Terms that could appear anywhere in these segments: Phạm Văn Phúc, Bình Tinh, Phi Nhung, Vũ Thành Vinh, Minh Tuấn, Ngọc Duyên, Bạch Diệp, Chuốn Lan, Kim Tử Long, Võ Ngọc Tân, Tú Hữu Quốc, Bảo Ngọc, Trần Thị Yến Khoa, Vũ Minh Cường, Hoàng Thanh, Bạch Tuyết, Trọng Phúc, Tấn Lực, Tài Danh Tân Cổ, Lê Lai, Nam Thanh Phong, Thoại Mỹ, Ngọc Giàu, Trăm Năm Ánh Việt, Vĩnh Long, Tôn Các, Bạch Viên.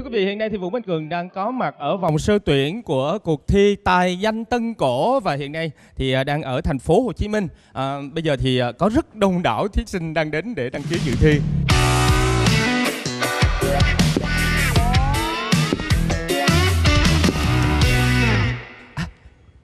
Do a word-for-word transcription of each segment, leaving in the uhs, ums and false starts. Thưa quý vị, hiện nay thì Vũ Minh Cường đang có mặt ở vòng sơ tuyển của cuộc thi Tài Danh Tân Cổ và hiện nay thì đang ở thành phố Hồ Chí Minh. À, bây giờ thì có rất đông đảo thí sinh đang đến để đăng ký dự thi. À,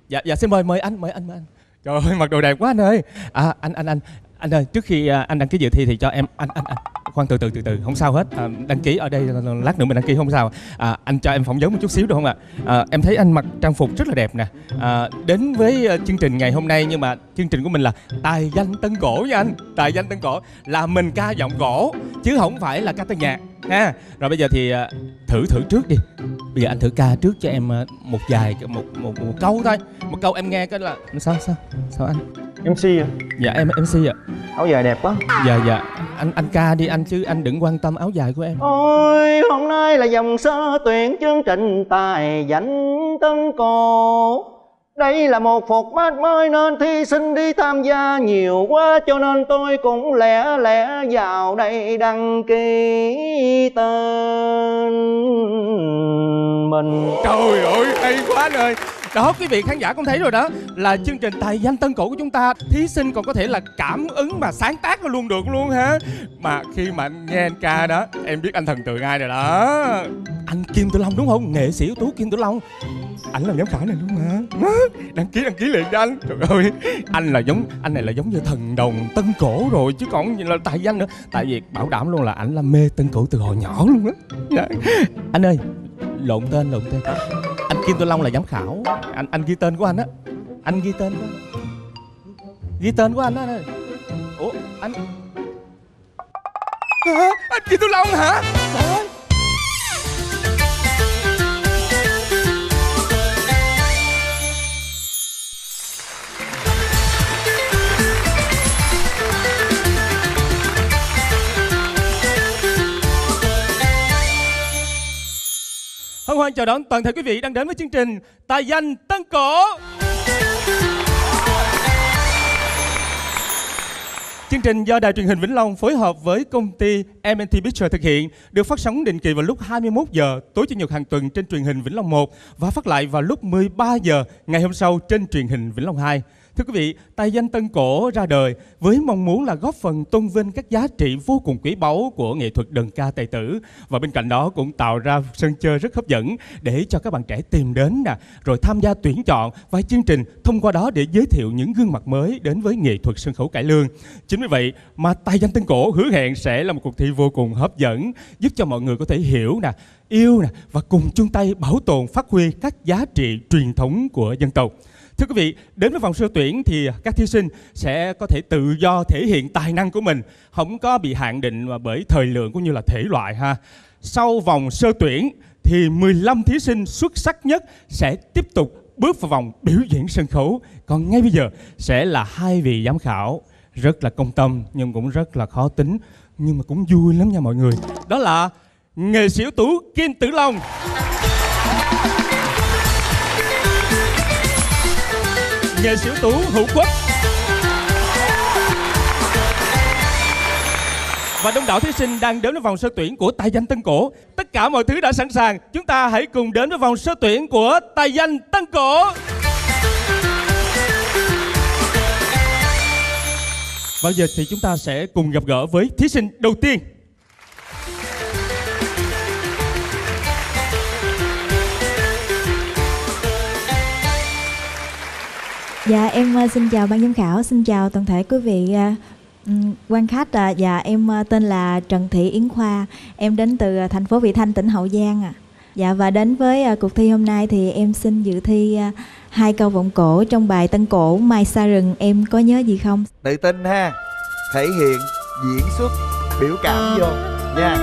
dạ, dạ xin mời mời anh, mời anh, mời anh. Trời ơi, mặc đồ đẹp quá anh ơi. À, anh, anh, anh, anh ơi, trước khi anh đăng ký dự thi thì cho em, anh, anh, anh. Khoan, từ từ, từ từ, không sao hết. À, đăng ký ở đây, lát nữa mình đăng ký không sao. À, anh cho em phỏng vấn một chút xíu được không ạ? À, em thấy anh mặc trang phục rất là đẹp nè. À, đến với chương trình ngày hôm nay, nhưng mà chương trình của mình là Tài Danh Tân Cổ nha anh. Tài Danh Tân Cổ là mình ca giọng cổ, chứ không phải là ca tân nhạc. Ha. Rồi bây giờ thì thử thử trước đi. Bây giờ anh thử ca trước cho em một vài, một, một, một câu thôi. Một câu em nghe cái là... Sao, sao, sao anh? em xê à? Dạ em em xê ạ. Áo dài đẹp quá. Dạ dạ anh anh ca đi anh, chứ anh đừng quan tâm áo dài của em. Ôi hôm nay là vòng sơ tuyển chương trình Tài Danh Tân Cổ. Đây là một format mới nên thí sinh đi tham gia nhiều quá, cho nên tôi cũng lẻ lẻ vào đây đăng ký tên mình. Trời ơi hay quá anh ơi. Đó, quý vị khán giả cũng thấy rồi đó, là chương trình Tài Danh Tân Cổ của chúng ta, thí sinh còn có thể là cảm ứng mà sáng tác luôn được luôn ha. Mà khi mà anh nghe anh ca đó, em biết anh thần tượng ai rồi đó. Anh Kim Tử Long đúng không? Nghệ sĩ ưu tú Kim Tử Long. Ảnh là giám khảo này luôn mà. Đăng ký, đăng ký liền cho anh. Trời ơi, anh là giống, anh này là giống như thần đồng Tân Cổ rồi, chứ còn là Tài Danh nữa. Tại vì bảo đảm luôn là ảnh là mê Tân Cổ từ hồi nhỏ luôn á. Anh ơi, lộn tên, lộn tên. Anh Kim Tử Long là giám khảo. Anh anh ghi tên của anh á. Anh ghi tên của anh. Ghi tên của anh á anh ơi. Ủa anh hả? Anh Kim Tử Long hả? Trời ơi. Hân hoan chào đón toàn thể quý vị đang đến với chương trình Tài Danh Tân Cổ. Chương trình do Đài truyền hình Vĩnh Long phối hợp với công ty em and tê Picture thực hiện, được phát sóng định kỳ vào lúc hai mươi mốt giờ tối chủ nhật hàng tuần trên truyền hình Vĩnh Long một và phát lại vào lúc mười ba giờ ngày hôm sau trên truyền hình Vĩnh Long hai. Thưa quý vị, Tài Danh Tân Cổ ra đời với mong muốn là góp phần tôn vinh các giá trị vô cùng quý báu của nghệ thuật đờn ca tài tử, và bên cạnh đó cũng tạo ra sân chơi rất hấp dẫn để cho các bạn trẻ tìm đến nè, rồi tham gia tuyển chọn và chương trình thông qua đó để giới thiệu những gương mặt mới đến với nghệ thuật sân khấu cải lương. Chính vì vậy mà Tài Danh Tân Cổ hứa hẹn sẽ là một cuộc thi vô cùng hấp dẫn, giúp cho mọi người có thể hiểu nè, yêu nè và cùng chung tay bảo tồn, phát huy các giá trị truyền thống của dân tộc. Thưa quý vị, đến với vòng sơ tuyển thì các thí sinh sẽ có thể tự do thể hiện tài năng của mình, không có bị hạn định bởi thời lượng cũng như là thể loại ha. Sau vòng sơ tuyển thì mười lăm thí sinh xuất sắc nhất sẽ tiếp tục bước vào vòng biểu diễn sân khấu. Còn ngay bây giờ sẽ là hai vị giám khảo rất là công tâm nhưng cũng rất là khó tính, nhưng mà cũng vui lắm nha mọi người. Đó là nghệ sĩ ưu tú Kim Tử Long Nghệ sĩ ưu tú Hữu Quốc và đông đảo thí sinh đang đến với vòng sơ tuyển của Tài Danh Tân Cổ. Tất cả mọi thứ đã sẵn sàng, chúng ta hãy cùng đến với vòng sơ tuyển của Tài Danh Tân Cổ. Và giờ thì chúng ta sẽ cùng gặp gỡ với thí sinh đầu tiên. Dạ em xin chào ban giám khảo, xin chào toàn thể quý vị uh, quan khách. À, dạ em tên là Trần Thị Yến Khoa, em đến từ thành phố Vị Thanh, tỉnh Hậu Giang. À. Dạ và đến với uh, cuộc thi hôm nay thì em xin dự thi uh, hai câu vọng cổ trong bài Tân Cổ Mai Xa Rừng Em Có Nhớ Gì Không. Tự tin ha, thể hiện, diễn xuất, biểu cảm vô nha. Yeah.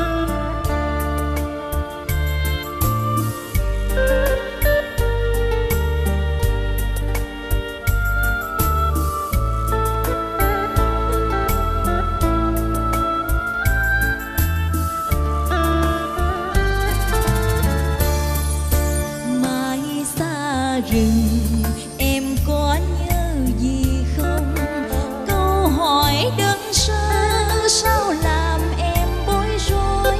Sao làm em bối rối.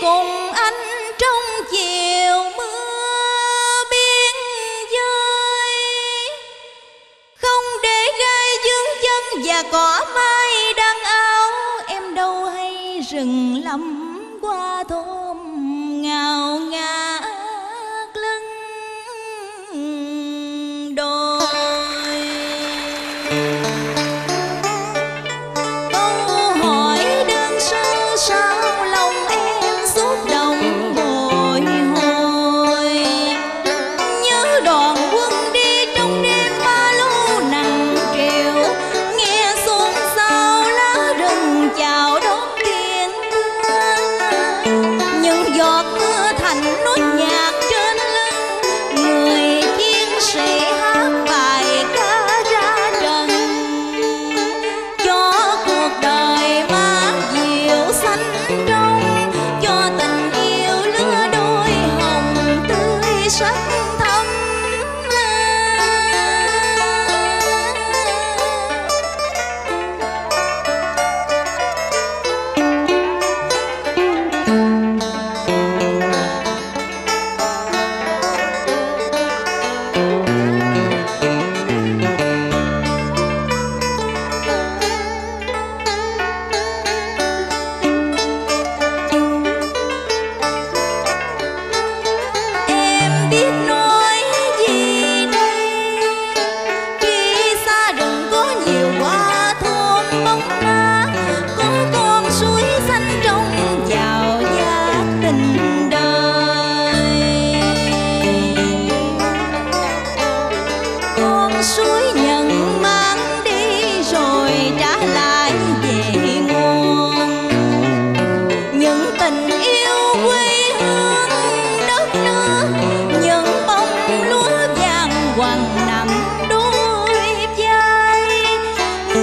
cùng anh trong chiều mưa biên giới, không để gai dương chân và cỏ mai đang áo em đâu hay rừng lắm qua thôn ngào ngạt lưng đồi. Câu hỏi đơn sơ sao lòng em xúc động bồi hồi, nhớ đoàn quân đi trong đêm ba lô nặng trèo, nghe xôn xao lá rừng chào đón tiếng mưa, những giọt mưa thành nốt nhạc trên lưng người chiến sĩ hát bài ca ra trận cho cuộc đời má diệu xanh trong, cho tình yêu lứa đôi hồng tươi sắc thắm. Em biết nói gì đây khi xa rừng có nhiều hoa thơm bóng ma, có con suối xanh trong chào giác tình đời, con suối nhận mang đi rồi trả lại về nguồn những tình yêu quê hương đất nước, những bông lúa vàng hoàng nằm đôi vai,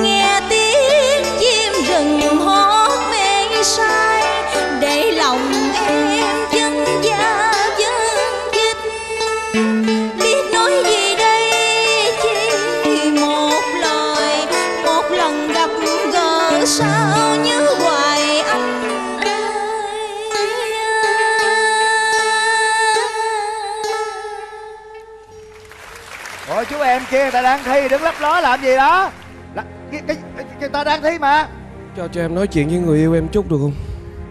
nghe tiếng chim rừng hót mê say để lòng em chân da chân dứt. Biết nói gì đây chỉ một lời, một lần gặp gỡ sao nhớ hoài anh ơi. Ôi chú em kia người ta đang thi đứng lấp ló làm gì đó. Là, cái, cái, cái, người ta đang thi mà. Cho cho em nói chuyện với người yêu em chút được không?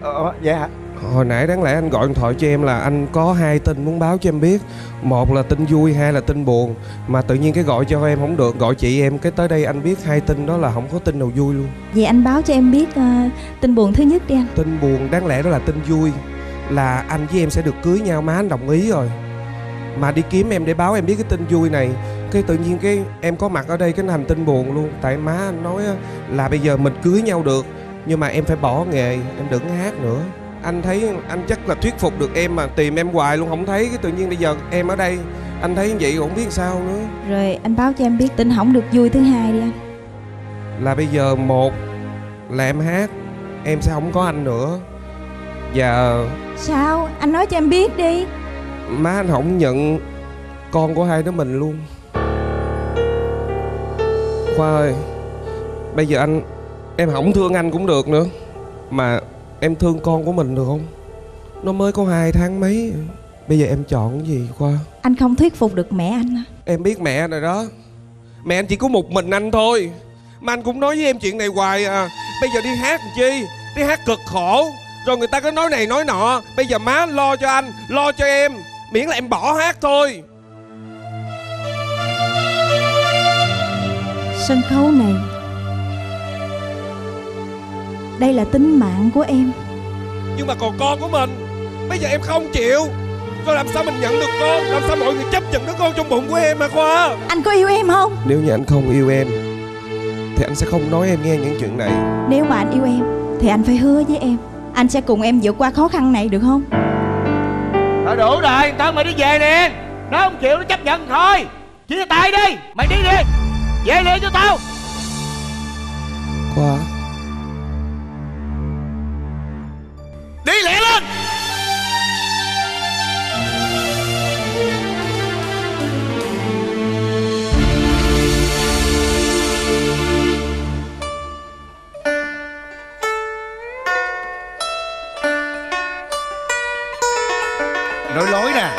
Ờ, dạ hả? Hồi nãy đáng lẽ anh gọi điện thoại cho em là anh có hai tin muốn báo cho em biết, một là tin vui, hai là tin buồn, mà tự nhiên cái gọi cho em không được, gọi chị em cái tới đây anh biết hai tin đó là không có tin nào vui luôn. Vậy anh báo cho em biết ờ, tin buồn thứ nhất đi anh. Tin buồn đáng lẽ đó là tin vui, là anh với em sẽ được cưới nhau, má anh đồng ý rồi, mà đi kiếm em để báo em biết cái tin vui này, cái tự nhiên cái em có mặt ở đây cái thành tin buồn luôn. Tại má anh nói á, là bây giờ mình cưới nhau được nhưng mà em phải bỏ nghề, em đừng hát nữa. Anh thấy anh chắc là thuyết phục được em mà tìm em hoài luôn không thấy, cái tự nhiên bây giờ em ở đây anh thấy vậy cũng biết sao nữa. Rồi anh báo cho em biết tin không được vui thứ hai đi anh. Là bây giờ một là em hát em sẽ không có anh nữa, và Sao anh nói cho em biết đi. má anh không nhận con của hai đứa mình luôn. Khoa ơi, bây giờ anh em không thương anh cũng được nữa, mà em thương con của mình được không? Nó mới có hai tháng mấy. Bây giờ em chọn cái gì Khoa? Anh không thuyết phục được mẹ anh à? Em biết mẹ rồi đó. Mẹ anh chỉ có một mình anh thôi, mà anh cũng nói với em chuyện này hoài à. Bây giờ đi hát làm chi? Đi hát cực khổ rồi người ta cứ nói này nói nọ. Bây giờ má lo cho anh, lo cho em, miễn là em bỏ hát thôi. Sân khấu này, đây là tính mạng của em. Nhưng mà còn con của mình, bây giờ em không chịu, rồi làm sao mình nhận được con? Làm sao mọi người chấp nhận đứa con trong bụng của em mà Khoa? Anh có yêu em không? Nếu như anh không yêu em thì anh sẽ không nói em nghe những chuyện này. Nếu mà anh yêu em thì anh phải hứa với em anh sẽ cùng em vượt qua khó khăn này được không? Thôi đủ rồi, tao mày đi về nè. Nó không chịu nó chấp nhận thôi, chia tay đi. Mày đi đi, về liền cho tao. Khoa đi lẹ lên. nói lối nè.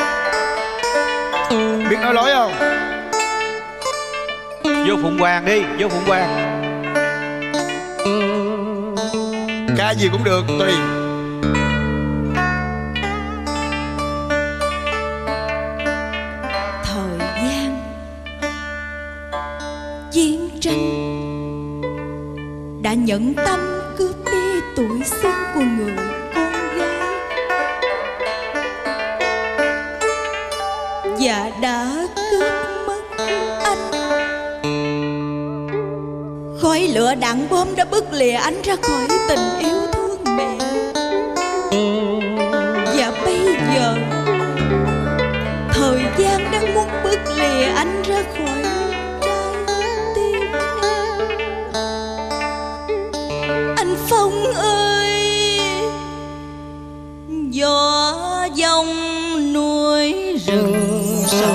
Biết nói lối không? Vô Phụng Hoàng đi, vô Phụng Hoàng. Ca gì cũng được, tùy. Thời gian chiến tranh đã nhẫn tâm cướp đi tuổi xuân của người con gái, và đã cướp mất anh. Khói lửa đạn bom đã bứt lìa anh ra khỏi tình yêu thương mẹ. Và bây giờ thời gian đang muốn bứt lìa anh ra khỏi trái tim em. Anh Phong ơi, gió dông nuôi rừng sầu.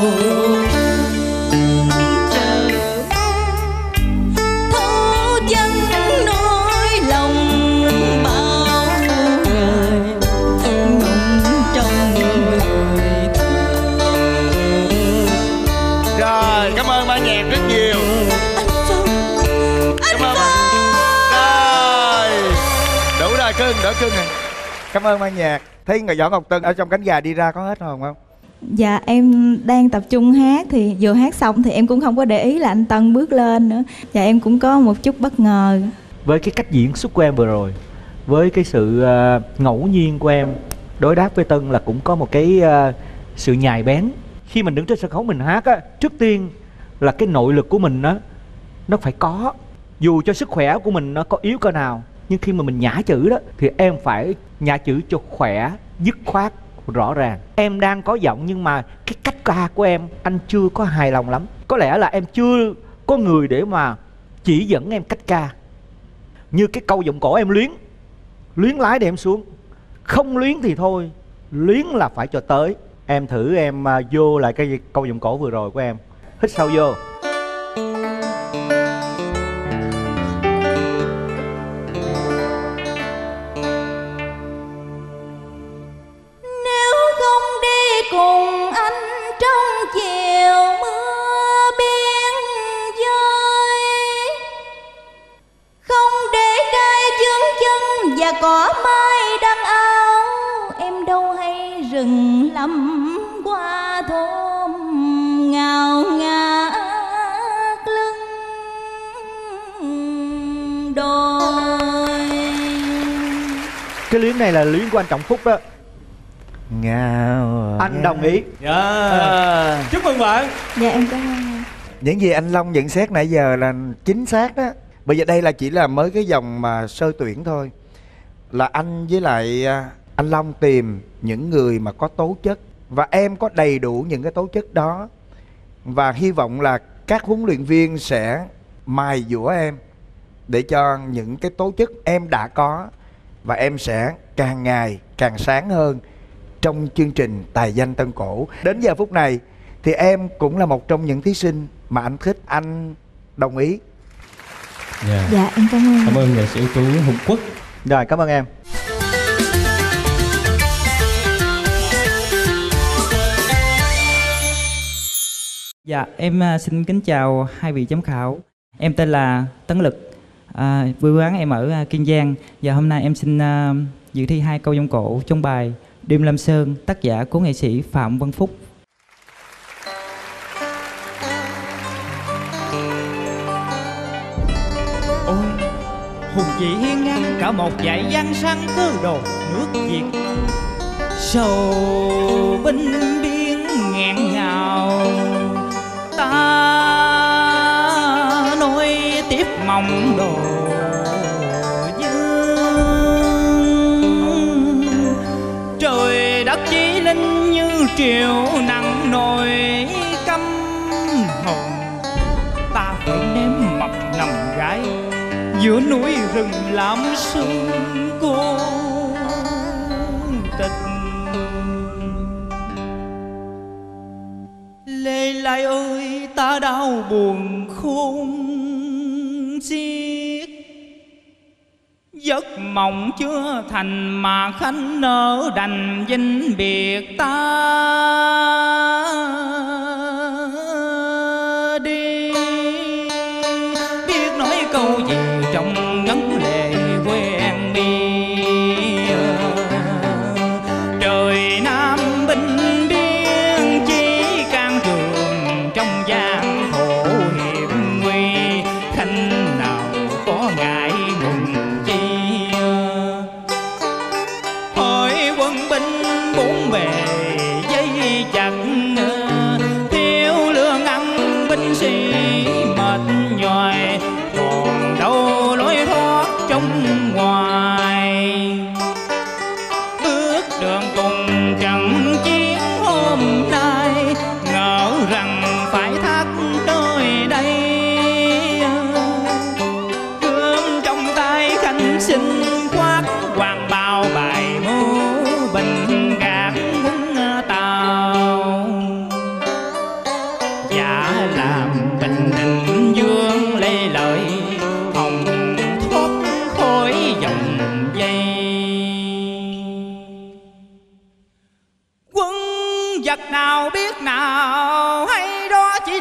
Đỡ cưng này. Cảm ơn ban nhạc. Thấy người Võ Ngọc Tân ở trong cánh gà đi ra có hết hồn không? Dạ em đang tập trung hát thì vừa hát xong thì em cũng không có để ý là anh Tân bước lên nữa. Dạ em cũng có một chút bất ngờ. Với cái cách diễn xuất của em vừa rồi, với cái sự uh, ngẫu nhiên của em đối đáp với Tân là cũng có một cái uh, sự nhài bén. Khi mình đứng trên sân khấu mình hát á, trước tiên là cái nội lực của mình á, nó phải có. Dù cho sức khỏe của mình nó có yếu cỡ nào, nhưng khi mà mình nhả chữ đó thì em phải nhả chữ cho khỏe, dứt khoát, rõ ràng. Em đang có giọng nhưng mà cái cách ca của em anh chưa có hài lòng lắm. Có lẽ là em chưa có người để mà chỉ dẫn em cách ca. Như cái câu giọng cổ em luyến, luyến lái để em xuống. Không luyến thì thôi, luyến là phải cho tới. Em thử em vô lại cái câu giọng cổ vừa rồi của em. Hít sâu vô. Cỏ mai đang áo em đâu hay rừng lắm qua thôn ngào ngà lưng đồi. Cái luyến này là luyến của anh Trọng Phúc đó. Ngào. Anh yeah. đồng ý. Dạ. Yeah. Uh. Chúc mừng bạn. Dạ em cảm ơn. Những gì anh Long nhận xét nãy giờ là chính xác đó. Bây giờ đây là chỉ là mới cái dòng mà sơ tuyển thôi. Là anh với lại anh Long tìm những người mà có tố chất. Và em có đầy đủ những cái tố chất đó. Và hy vọng là các huấn luyện viên sẽ mài dũa em, để cho những cái tố chất em đã có, và em sẽ càng ngày càng sáng hơn trong chương trình Tài Danh Tân Cổ. Đến giờ phút này thì em cũng là một trong những thí sinh mà anh thích. Anh đồng ý. yeah. Dạ em cảm ơn. Cảm ơn nghệ sĩ ưu tú Hùng Quốc. Rồi, cảm ơn em. Dạ, em xin kính chào hai vị giám khảo. Em tên là Tấn Lực, à, quê quán em ở Kiên Giang. Và hôm nay em xin uh, dự thi hai câu giọng cổ trong bài Đêm Lam Sơn, tác giả của nghệ sĩ Phạm Văn Phúc. Hùng chỉ hiên ngang cả một dãy gian sang cơ đồ nước Việt. Sầu binh biến ngẹn ngào, ta nối tiếp mong đồ dương. Trời đất chí linh như triều nặng nồi căm hồn. Ta phải nếm mập nằm gái giữa núi rừng làm sương cô tịch. Lê Lai ơi, ta đau buồn khôn xiết Giấc mộng chưa thành mà khánh nỡ đành vinh biệt ta đi. Biết nói câu gì trong ngấn lệ quen mi. Trời Nam binh biên chỉ can trường trong gian khổ hiểm nguy. Khánh nào có ngại ngùng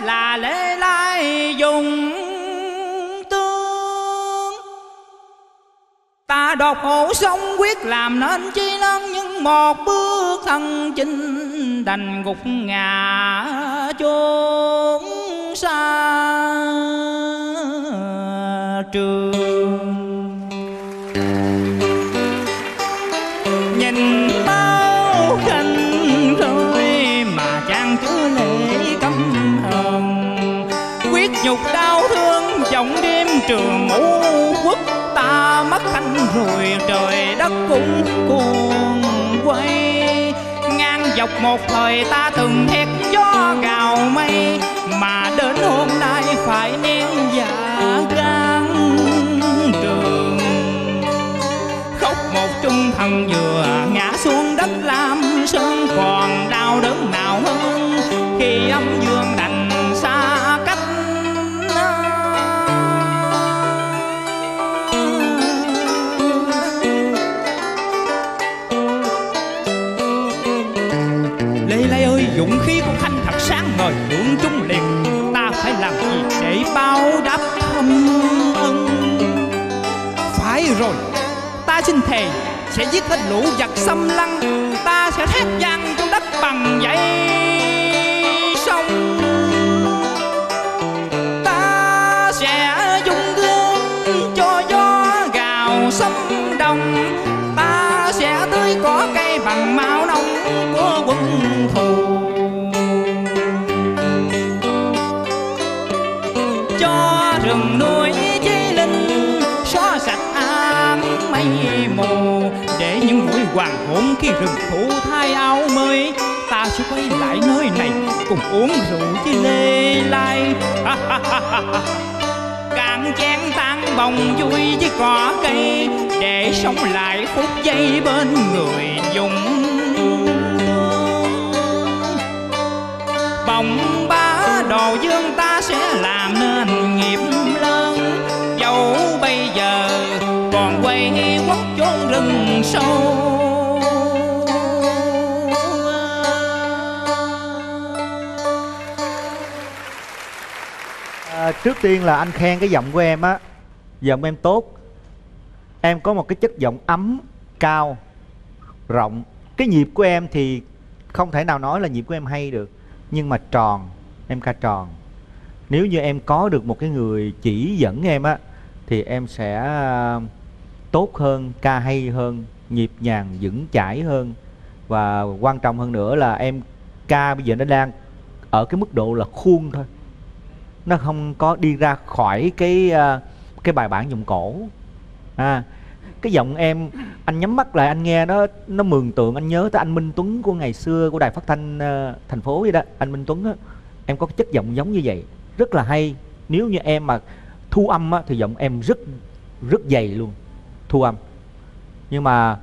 là Lê Lai dùng tương. Ta đột ổ sống quyết làm nên chi lớn, nhưng một bước thân chinh đành gục ngã chốn xa trường. Nhìn bao khanh rồi mà trang chứa lễ cấm nhục đau thương giọng đêm trường ngũ quốc. Ta mất thanh rồi trời đất cũng cuồng quay. Ngang dọc một thời ta từng hét gió gào mây, mà đến hôm nay phải nén dạ gan trường. Khóc một trung thần vừa ngã xuống đất Lam Sơn, còn đau đớn nào hơn khi âm dương đành xa cách. Dũng khí của Khanh thật sáng ngời hưởng chúng liền. Ta phải làm gì để báo đáp thâm ân? Phải rồi, ta xin thề sẽ giết hết lũ giặc xâm lăng. Ta sẽ thét vang trong đất bằng dãy sông. Ta sẽ dung gương cho gió gào sấm đồng. Ta sẽ tưới cỏ cây bằng máu nông của quân thù. Rừng núi chí linh xóa sạch áng mây mù, để những mũi hoàng hồn khi rừng thủ thay áo mới. Ta sẽ quay lại nơi này cùng uống rượu với Lê Lai. Càng chén tan bồng vui với cỏ cây, để sống lại phút giây bên người dùng. Bồng bá đồ dương ta sẽ làm nên nghiệp lớn. Dẫu bây giờ còn quay quất chốn rừng sâu. À, trước tiên là anh khen cái giọng của em á. Giọng em tốt. Em có một cái chất giọng ấm, cao, rộng. Cái nhịp của em thì không thể nào nói là nhịp của em hay được, nhưng mà tròn, em ca tròn. Nếu như em có được một cái người chỉ dẫn em á, thì em sẽ tốt hơn, ca hay hơn, nhịp nhàng, vững chãi hơn. Và quan trọng hơn nữa là em ca bây giờ nó đang ở cái mức độ là khuôn thôi. Nó không có đi ra khỏi cái cái bài bản giọng cổ. À, cái giọng em, anh nhắm mắt lại anh nghe nó nó mường tượng, anh nhớ tới anh Minh Tuấn của ngày xưa của đài phát thanh uh, thành phố vậy đó, anh Minh Tuấn á. Em có cái chất giọng giống như vậy, rất là hay. Nếu như em mà thu âm á, thì giọng em rất rất dày luôn, thu âm. Nhưng mà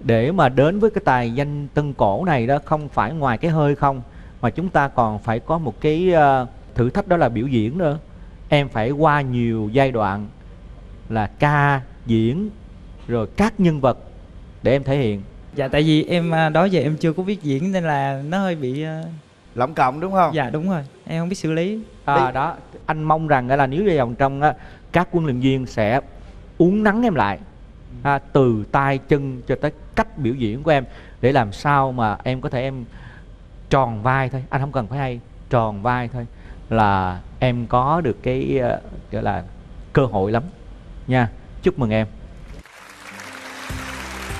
để mà đến với cái tài danh tân cổ này đó, không phải ngoài cái hơi không, mà chúng ta còn phải có một cái uh, thử thách, đó là biểu diễn nữa. Em phải qua nhiều giai đoạn là ca, diễn, rồi các nhân vật để em thể hiện? Dạ tại vì em đó giờ em chưa có biết diễn nên là nó hơi bị lỏng cộng đúng không? Dạ đúng rồi, em không biết xử lý. À, đó, anh mong rằng là nếu vòng trong á, các huấn luyện viên sẽ uốn nắn em lại à, từ tay chân cho tới cách biểu diễn của em để làm sao mà em có thể em tròn vai thôi, anh không cần phải hay, tròn vai thôi là em có được cái uh, gọi là cơ hội lắm nha. Chúc mừng em.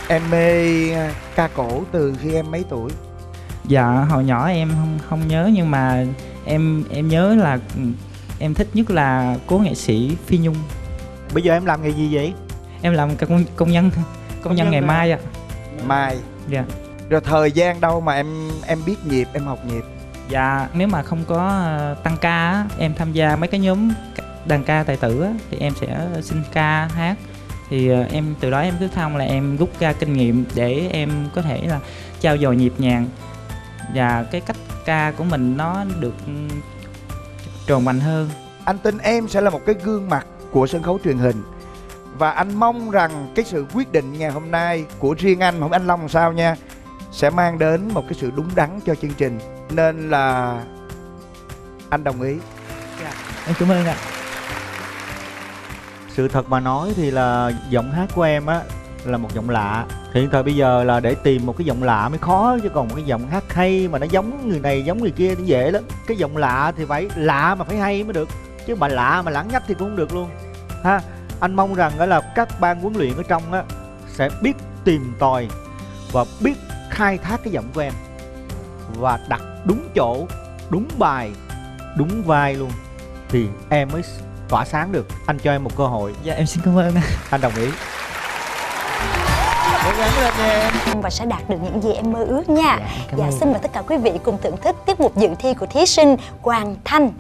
Em mê ca cổ từ khi em mấy tuổi? Dạ hồi nhỏ em không, không nhớ, nhưng mà em em nhớ là em thích nhất là cố nghệ sĩ Phi Nhung. Bây giờ em làm nghề gì vậy? Em làm công, công nhân công, công nhân, nhân ngày mai ạ. À. Mai. Dạ. Rồi thời gian đâu mà em em biết nhịp, em học nhịp? Dạ nếu mà không có tăng ca, em tham gia mấy cái nhóm đàn ca tài tử thì em sẽ xin ca hát, thì em từ đó em cứ thông là em rút ra kinh nghiệm để em có thể là trau dồi nhịp nhàng và cái cách ca của mình nó được tròn mạnh hơn. Anh tin em sẽ là một cái gương mặt của sân khấu truyền hình và anh mong rằng cái sự quyết định ngày hôm nay của riêng anh, không anh Long làm sao nha, sẽ mang đến một cái sự đúng đắn cho chương trình, nên là anh đồng ý. Dạ, em cảm ơn ạ. Sự thật mà nói thì là giọng hát của em á là một giọng lạ. Hiện thời bây giờ là để tìm một cái giọng lạ mới khó, chứ còn một cái giọng hát hay mà nó giống người này giống người kia thì dễ lắm. Cái giọng lạ thì phải lạ mà phải hay mới được, chứ mà lạ mà lãng nhách thì cũng không được luôn ha. Anh mong rằng là các ban huấn luyện ở trong á sẽ biết tìm tòi và biết khai thác cái giọng của em và đặt đúng chỗ, đúng bài, đúng vai luôn thì em mới tỏa sáng được. Anh cho em một cơ hội. Dạ em xin cảm ơn. Anh đồng ý. Cố gắng lên nha em. Và sẽ đạt được những gì em mơ ước nha. Dạ, dạ xin mời tất cả quý vị cùng thưởng thức tiết mục dự thi của thí sinh Hoàng Thanh.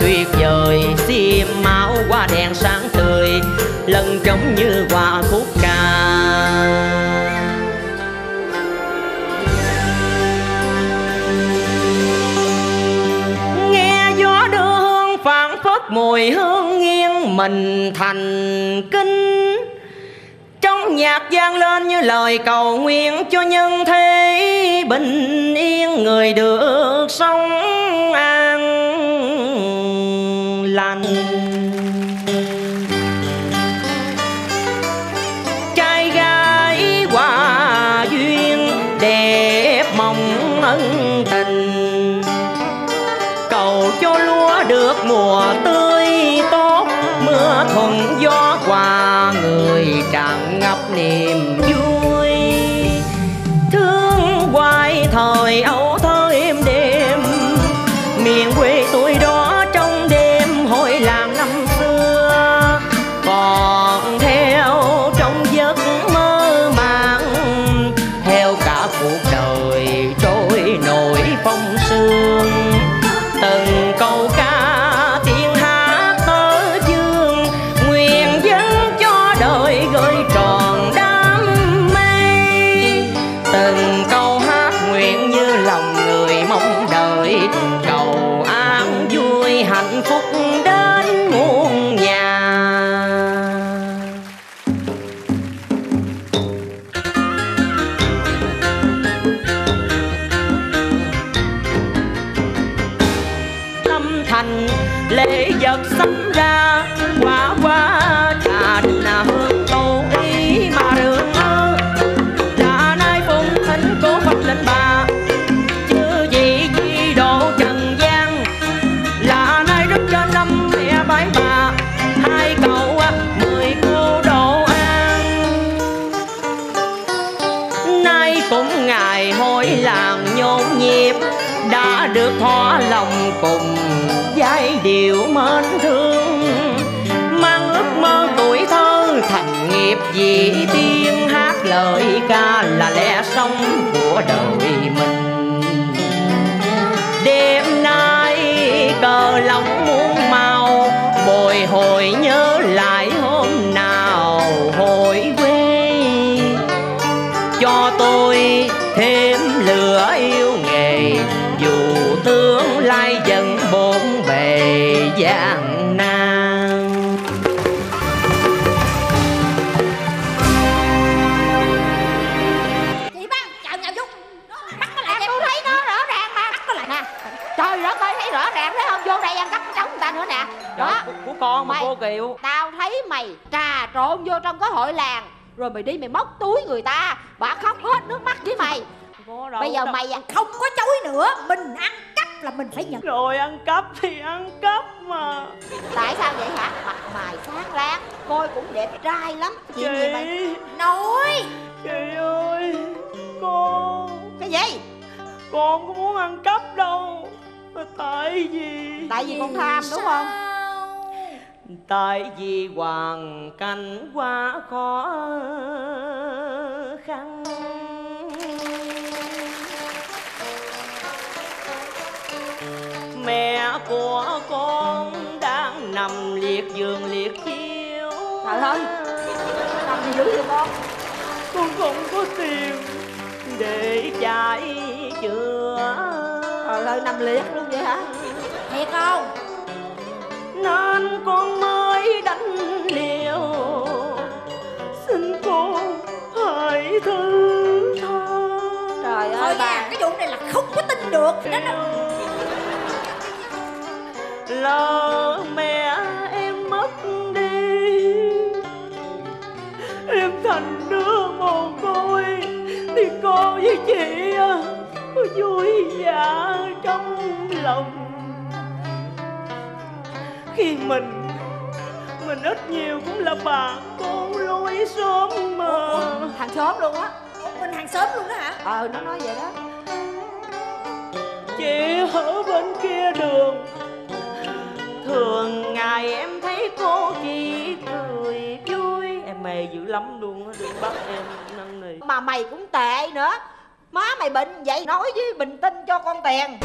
Tuyệt vời xiêm máu hoa đèn sáng tươi lân trống như hoa khúc ca. Nghe gió đưa hương phảng phất mùi hương nghiêng mình thành kinh, trong nhạc vang lên như lời cầu nguyện cho nhân thế bình yên, người được sống an lành. Trai gái hòa duyên đẹp mong ân tình, cầu cho lúa được mùa tươi tốt, mưa thuận gió qua người tràn ngập niềm vui. Thương hoài thời ấu thơ êm đêm miền quê tôi đó, cũng đã được thỏa lòng cùng giai điệu mến thương, mang ước mơ tuổi thơ thành nghiệp dĩ tiên, hát lời ca là lẽ sống của đời mình. Đêm nay cờ lòng muôn màu, bồi hồi nhớ lại hôm nào hồi quê, cho tôi thêm lửa yêu nghề, dù tương lai dần bốn bề gian nan. Chị Văn, chào nhà Dung. Bắt nó lại, tôi thấy nó rõ ràng mà. Bắt nó lại nè. Trời đất ơi, thấy rõ ràng thấy không? Vô đây ăn cắp cái trống người ta nữa nè. Đó, của con mà cô Kiều. Tao thấy mày trà trộn vô trong cái hội làng, rồi mày đi mày móc túi người ta, bà khóc hết nước mắt với mày. Bây giờ đâu. Mày à, không có chối nữa, mình ăn cắp là mình phải nhận. Rồi ăn cắp thì ăn cắp mà. Tại sao vậy hả? Mặt mày sáng láng, coi cũng đẹp trai lắm. Chuyện gì mày? Nói. Chị ơi, cô. Cái gì? Con có muốn ăn cắp đâu. Tại vì Tại vì con tham sao? Đúng không? Tại vì hoàn cảnh quá khó khăn, mẹ của con đang nằm liệt giường liệt chiếu. Trời ơi, nằm gì dữ vậy con? Con không có tiền để chạy chữa. Trời ơi, nằm liệt luôn vậy hả? Thiệt không? Nên con mới đánh liều, xin cô hãy thứ tha. Trời ơi, thôi bà à, cái vụ này là không có tin được đó đâu. Lỡ mẹ em mất đi, em thành đứa mồ côi, thì cô với chị có vui vẻ trong lòng. Khi mình mình ít nhiều cũng là bà con lối xóm mà. Ủa, hàng xóm luôn á? Mình hàng xóm luôn đó hả? Ờ, nó nói vậy đó. Chị ở bên kia đường, thường ngày em thấy cô chị cười vui, em mê dữ lắm luôn á, đừng bắt em năn nỉ. Mà mày cũng tệ nữa, má mày bệnh vậy nói với Bình Tinh cho con tiền.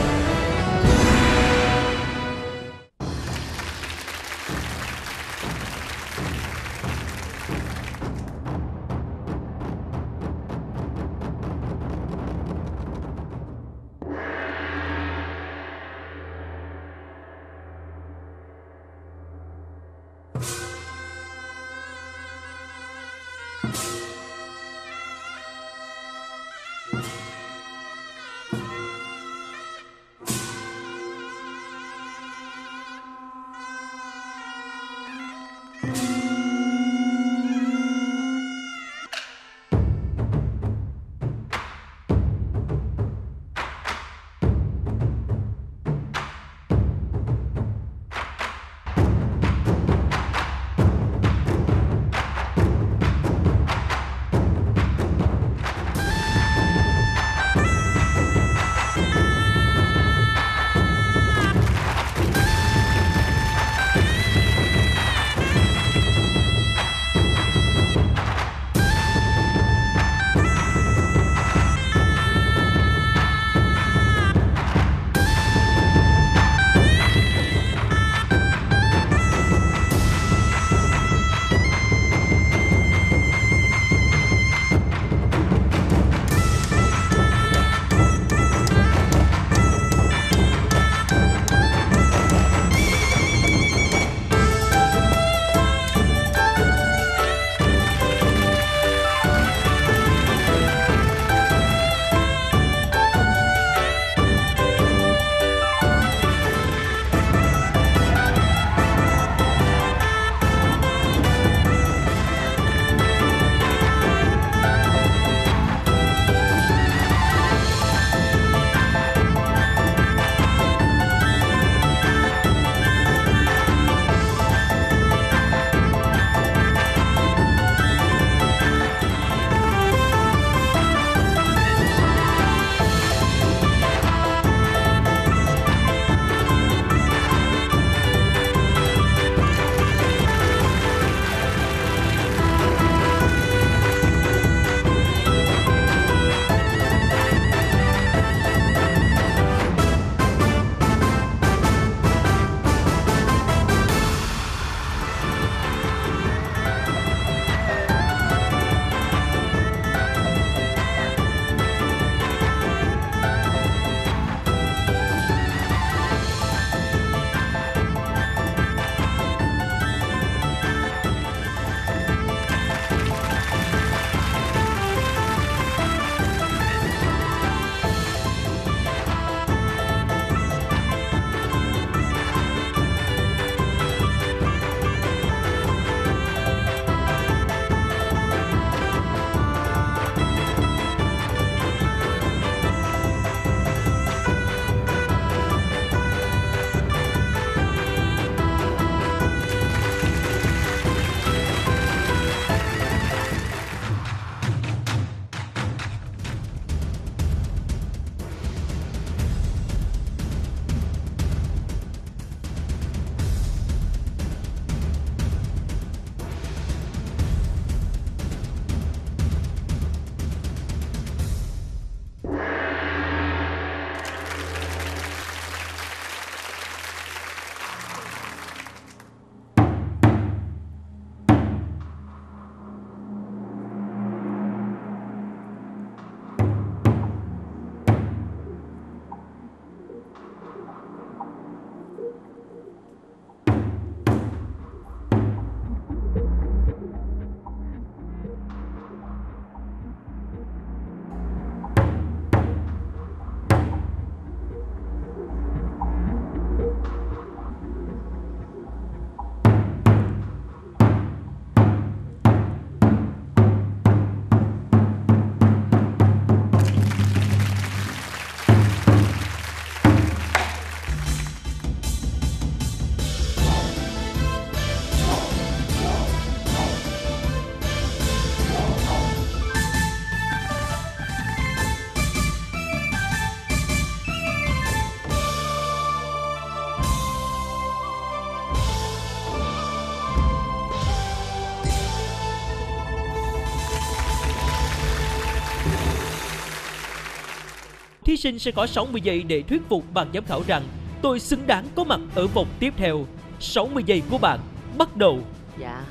thí sinh sẽ có sáu mươi giây để thuyết phục ban giám khảo rằng tôi xứng đáng có mặt ở vòng tiếp theo. sáu mươi giây của bạn bắt đầu. Dạ,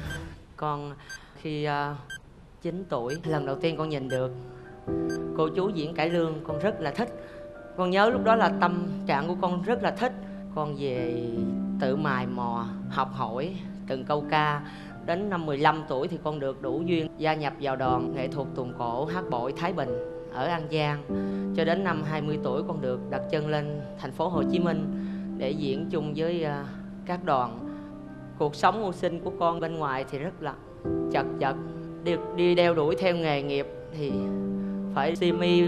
con khi uh, chín tuổi, lần đầu tiên con nhìn được cô chú diễn Cải Lương, con rất là thích. Con nhớ lúc đó là tâm trạng của con rất là thích. Con về tự mài mò, học hỏi từng câu ca. Đến năm mười lăm tuổi thì con được đủ duyên gia nhập vào đoàn nghệ thuật tuồng cổ hát bội Thái Bình ở An Giang. Cho đến năm hai mươi tuổi con được đặt chân lên thành phố Hồ Chí Minh để diễn chung với các đoàn. Cuộc sống mưu sinh của con bên ngoài thì rất là chật vật. Đi, đi đeo đuổi theo nghề nghiệp thì phải si mi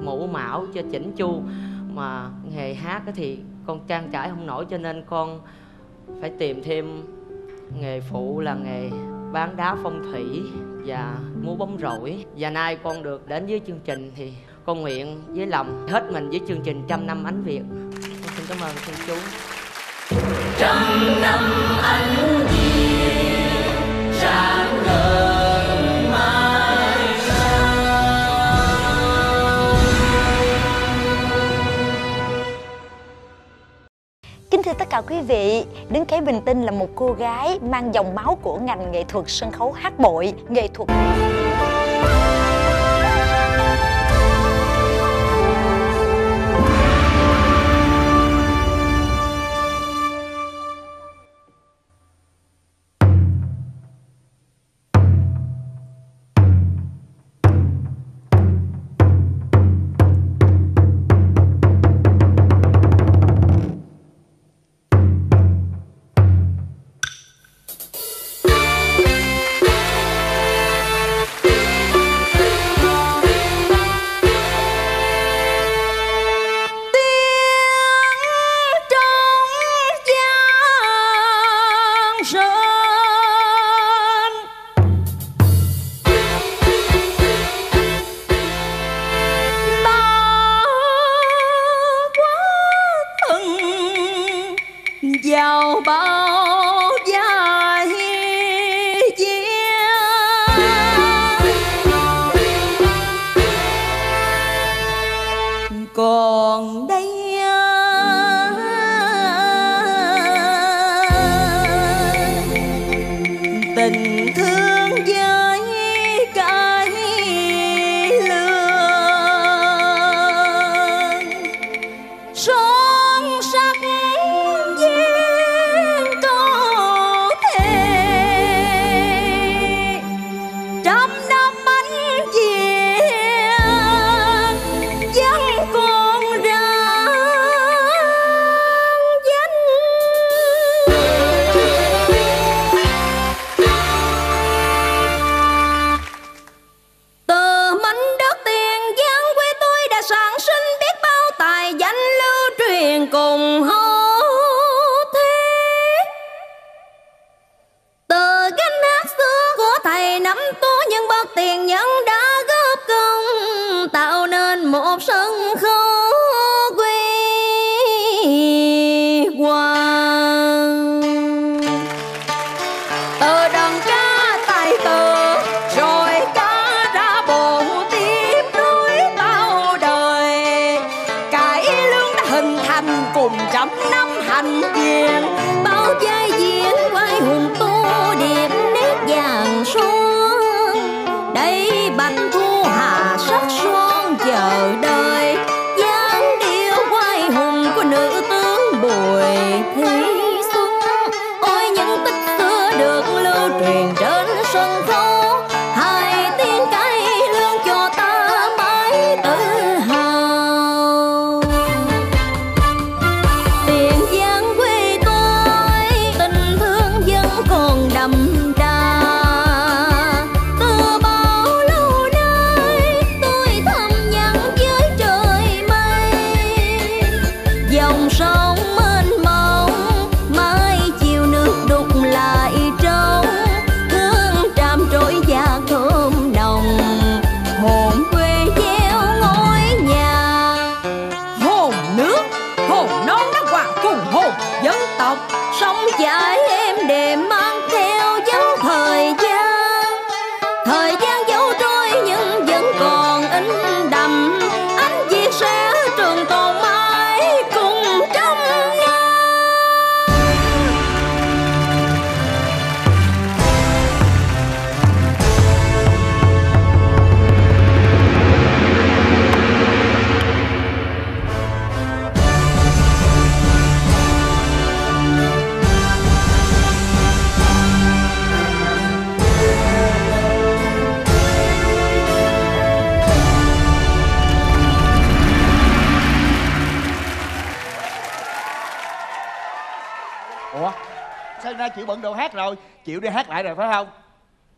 mũ mão cho chỉnh chu. Mà nghề hát thì con trang trải không nổi, cho nên con phải tìm thêm nghề phụ là nghề bán đá phong thủy và múa bóng rổi. Và nay con được đến với chương trình thì con nguyện với lòng hết mình với chương trình Trăm Năm Ánh Việt. Con xin cảm ơn cô chú. Trăm năm ánh Việt sáng ngời mai sao. Kính thưa tất cả quý vị, Đứng Cái Bình Tinh là một cô gái mang dòng máu của ngành nghệ thuật sân khấu hát bội, nghệ thuật. Thời gian dấu trôi nhưng vẫn còn in đậm ánh Việt sẽ trôi. Ủa sao nay chịu bận đồ hát rồi, chịu đi hát lại rồi phải không?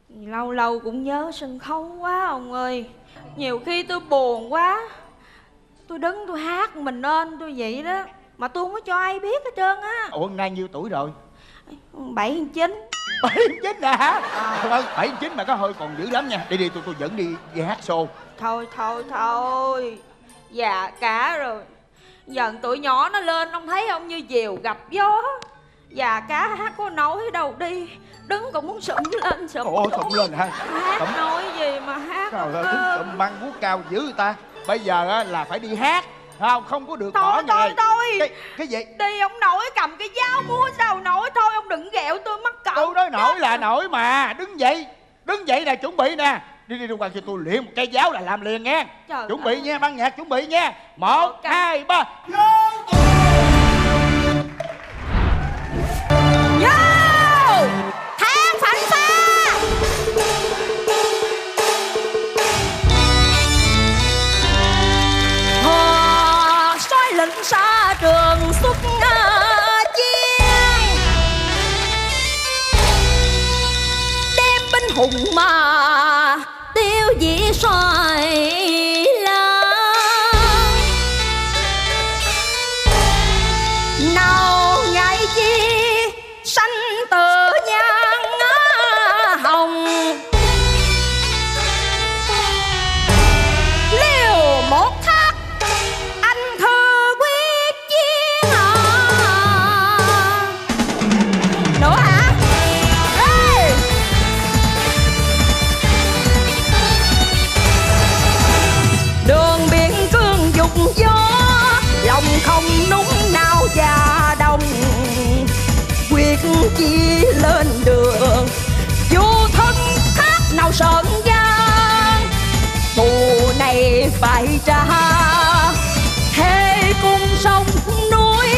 Lâu lâu cũng nhớ sân khấu quá ông ơi. Nhiều khi tôi buồn quá, tôi đứng tôi hát mình nên tôi vậy đó. Mà tôi không có cho ai biết hết trơn á. Ủa nay nhiêu tuổi rồi? Bảy chín. Bảy chín nè hả? Bảy chín mà có hơi còn dữ lắm nha. Đi đi, tôi tôi dẫn đi, đi hát show. Thôi thôi thôi, già cả rồi. Dần tuổi nhỏ nó lên, ông thấy không, như diều gặp gió. Già cá hát có nổi đâu đi, đứng cũng muốn sụm lên sụm. Ủa sụm lên hả? Hát sụm. Nói gì mà hát sụm băng vuốt cao dữ người ta. Bây giờ á, là phải đi hát không, không có được bỏ nghề. Thôi thôi cái, cái gì? Đi ông nổi cầm cái dao mua sao nổi. Thôi ông đừng ghẹo tôi mắc cỡ. Tôi nói nổi là nổi mà. Đứng dậy, đứng dậy nè, chuẩn bị nè. Đi đi, đi qua cho tôi liền một cây giáo là làm liền nha. Trời chuẩn ơi. Bị nha, ban nhạc chuẩn bị nha. Một, okay. Hai, ba. Xa trường xuất chiến, đem binh hùng mà tiêu diệt soi lan. Nào ngại chi sanh tự nhan hồng, liều một thác anh thư. Chi lên đường vô thân khác nào sơn gian, tù này phải trả thế cung sông núi,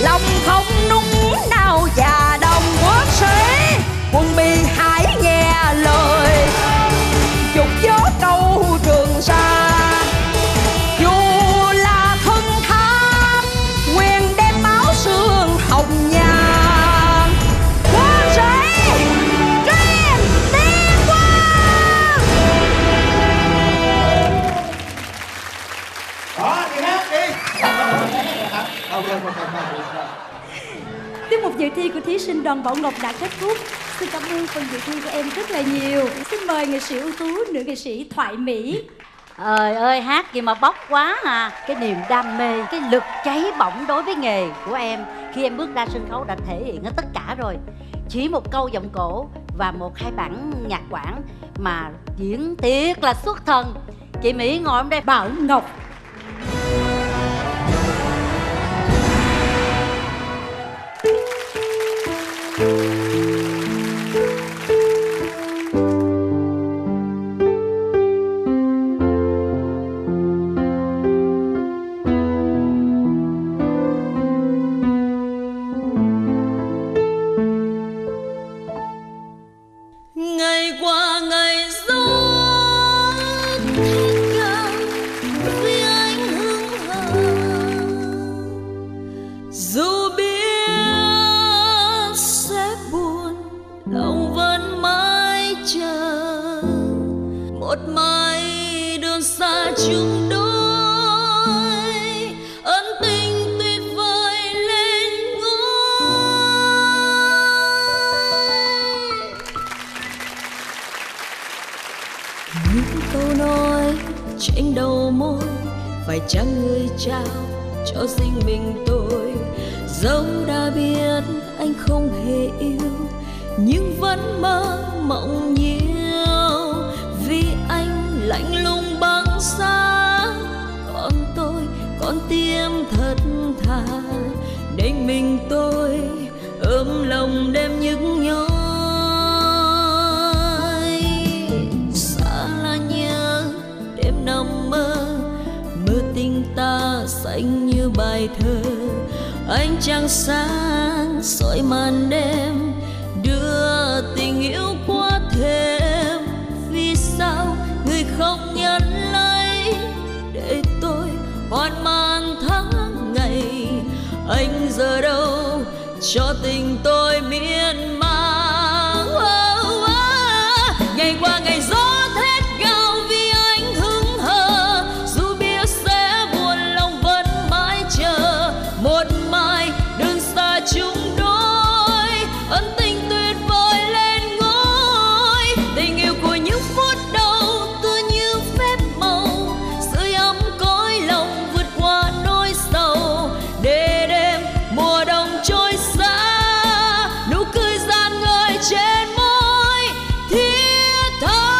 lòng không núng nào già đồng quốc sĩ quân bi hãy nghe lời dục gió câu Trường Sa. Tiết mục dự thi của thí sinh đoàn Bảo Ngọc đã kết thúc. Xin cảm ơn phần dự thi của em rất là nhiều. Xin mời nghệ sĩ ưu tú, nữ nghệ sĩ Thoại Mỹ. Trời ơi, hát gì mà bốc quá à. Cái niềm đam mê, cái lực cháy bỏng đối với nghề của em khi em bước ra sân khấu đã thể hiện hết tất cả rồi. Chỉ một câu giọng cổ và một hai bản nhạc quản mà diễn tiết là xuất thần. Chị Mỹ ngồi ở đây. Bảo Ngọc cho tình tôi miên man. Oh, oh, oh. Ngày qua ngày gió thét gào vì anh hững hờ, dù biết sẽ buồn lòng vẫn mãi chờ một mai đường xa chúng đôi, ân tình tuyệt vời lên ngôi. Tình yêu của những phút đầu tựa như phép màu, sưởi ấm cõi lòng vượt qua nỗi sầu, để đêm mùa đông trôi xa, nụ cười rạng ngời trên môi thiết tha.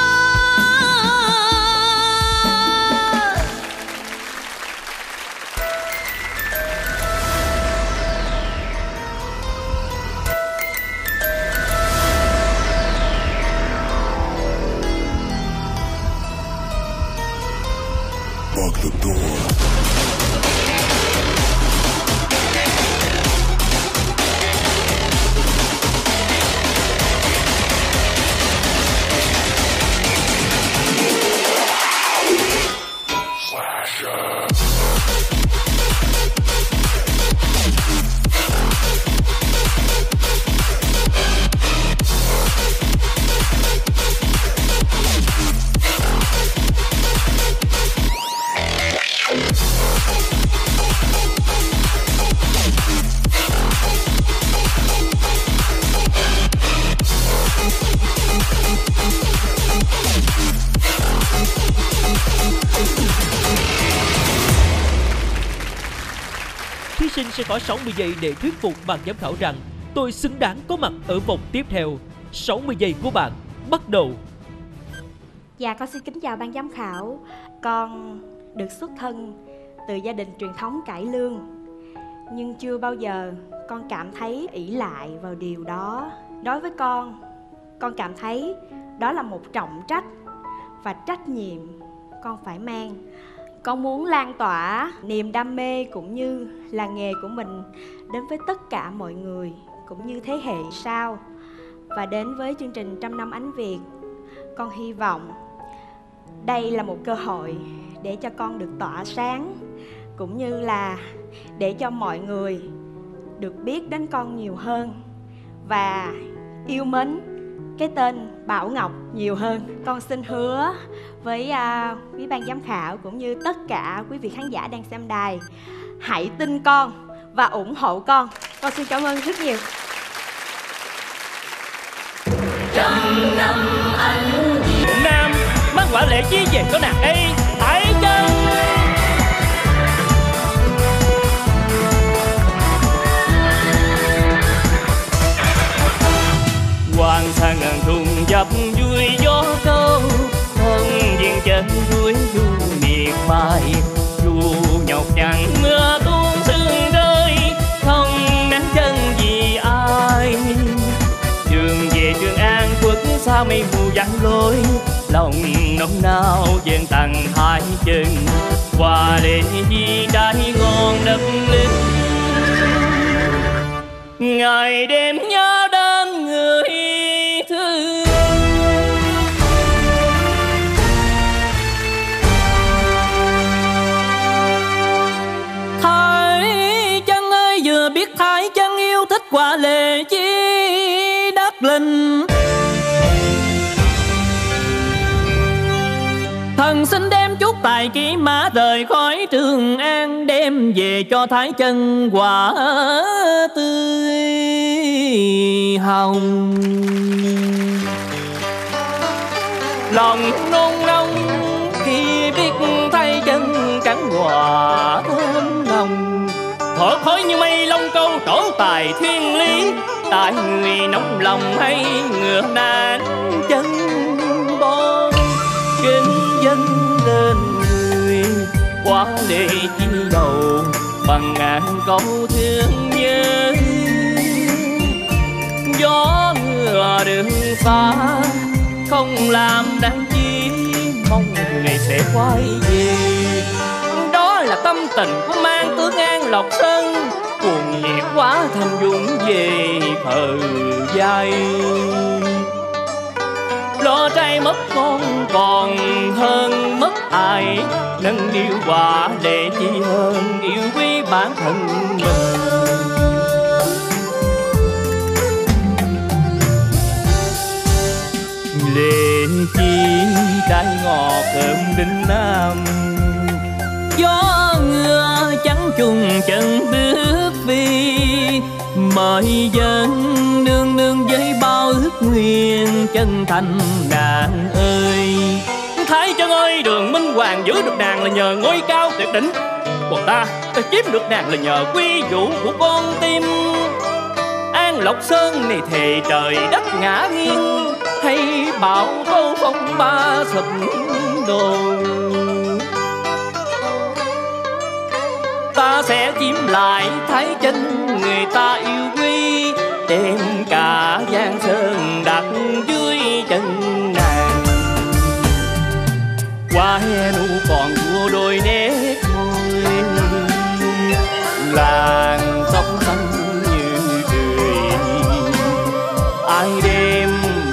Lock the door. Sinh sẽ có sáu mươi giây để thuyết phục ban giám khảo rằng tôi xứng đáng có mặt ở vòng tiếp theo. sáu mươi giây của bạn bắt đầu. Dạ, con xin kính chào ban giám khảo. Con được xuất thân từ gia đình truyền thống cải lương, nhưng chưa bao giờ con cảm thấy ỷ lại vào điều đó. Đối với con, con cảm thấy đó là một trọng trách và trách nhiệm con phải mang. Con muốn lan tỏa niềm đam mê cũng như là nghề của mình đến với tất cả mọi người, cũng như thế hệ sau. Và đến với chương trình Trăm Năm Ánh Việt, con hy vọng đây là một cơ hội để cho con được tỏa sáng, cũng như là để cho mọi người được biết đến con nhiều hơn và yêu mến cái tên Bảo Ngọc nhiều hơn. Con xin hứa với uh, quý ban giám khảo cũng như tất cả quý vị khán giả đang xem đài, hãy tin con và ủng hộ con. Con xin cảm ơn rất nhiều. Nam mang quả lệ chi về có nàng ấy hãy chân. Hoàng sa ngàn thùng dập vui gió câu, thân duyên trên núi du miệt mài, dù nhọc chẳng mưa tuôn sương rơi, không nắng chân vì ai. Trường về Trường An quất sao mây mù vắng lối, lòng nóng nao dần tặng hai chân, qua để chi trái ngon đậm lên, ngày đêm nhớ đến người. Qua lệ chi đất linh, thần xin đem chút tài kỹ mã rời khỏi Trường An, đem về cho Thái chân quả tươi hồng. Lòng nôn nóng khi biết Thái chân trắng hòa thơm nồng, thở khói như mây Long Câu trổ tài thiên lý, tại người nóng lòng hay ngựa nan chân bon, kinh dân lên người quá để chi đầu bằng ngàn câu thương nhớ. Gió ngựa đường xa không làm đáng chi, mong ngày sẽ quay về. Đó là tâm tình của mang tướng An Lộc Sơn, cuồng nhiệt quá thâm dung về phờ dài, lo trai mất con còn hơn mất ai, nâng niu quả để chi hơn yêu quý bản thân mình. đình Nam. Gió ngựa trắng trùng chân bước vi, mời dân nương nương với bao ước nguyện chân thành nàng ơi. Thái chân ơi, Đường Minh Hoàng giữ được nàng là nhờ ngôi cao tuyệt đỉnh, còn ta, ta chiếm được nàng là nhờ quy vũ của con tim. An Lộc Sơn này thì trời đất ngã nghiêng, hay bão tố phong ba sụp đồi. Ta sẽ chiếm lại Thái chân người ta yêu quý, đem cả Giang Sơn đặt dưới chân nàng. Qua he nụ còn vua đôi nét môi, làng tóc xanh như cười. Ai đêm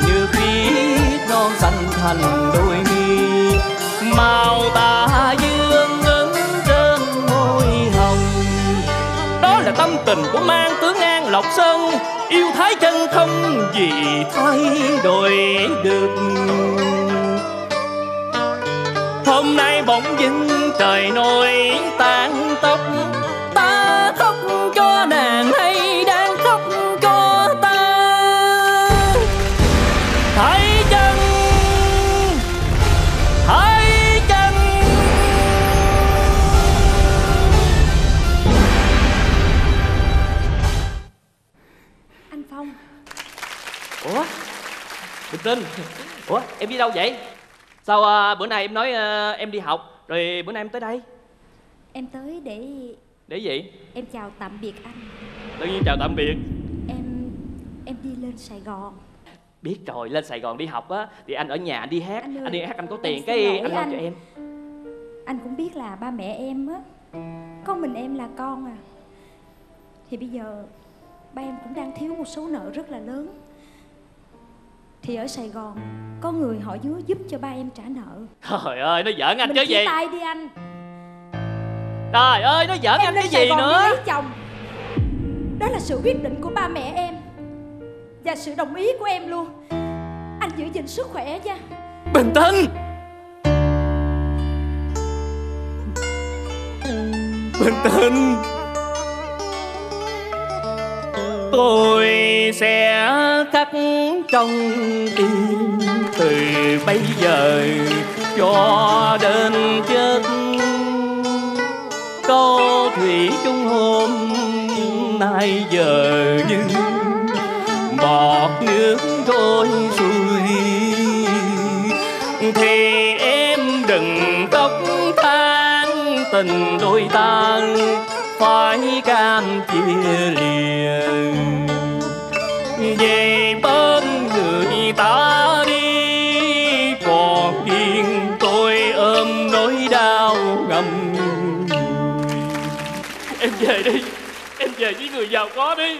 như biết non xanh thành đôi mi, màu ta dương ứng trên môi hồng. Đó là tâm tình của mang tướng An Lộc Sơn, yêu Thái chân không gì thay đổi được. Hôm nay bỗng dưng trời nổi tan tóc, ta khóc cho nàng hay đang khóc cho ta? Thái chân, Thái chân. Anh Phong. Ủa? Bình Tinh. Ủa, em đi đâu vậy? Sao à, bữa nay em nói à, em đi học, rồi bữa nay em tới đây? Em tới để... Để gì? Em chào tạm biệt anh. Tự nhiên chào tạm biệt? Em... em đi lên Sài Gòn. Biết rồi, lên Sài Gòn đi học á thì anh ở nhà anh đi hát. Anh, ơi, anh đi hát anh có tiền cái anh lo cho em. Anh cũng biết là ba mẹ em á, có mình em là con à, thì bây giờ ba em cũng đang thiếu một số nợ rất là lớn. Thì ở Sài Gòn có người họ hứa giúp cho ba em trả nợ. Trời ơi, nó giỡn anh chứ gì. Mình chia tay đi anh. Trời ơi, nó giỡn anh cái gì nữa. Em lên Sài Gòn đi lấy chồng. Đó là sự quyết định của ba mẹ em, và sự đồng ý của em luôn. Anh giữ gìn sức khỏe nha. Bình Tinh. Bình Tinh. Tôi sẽ khắc trong tim từ bây giờ cho đến chết câu thủy chung hôm nay giờ như bọt nước trôi xuôi. Thì em đừng khóc than tình đôi ta phải cam chia lìa. Về bên người ta đi, còn riêng tôi ôm nỗi đau ngầm. Em về đi, em về với người giàu có đi.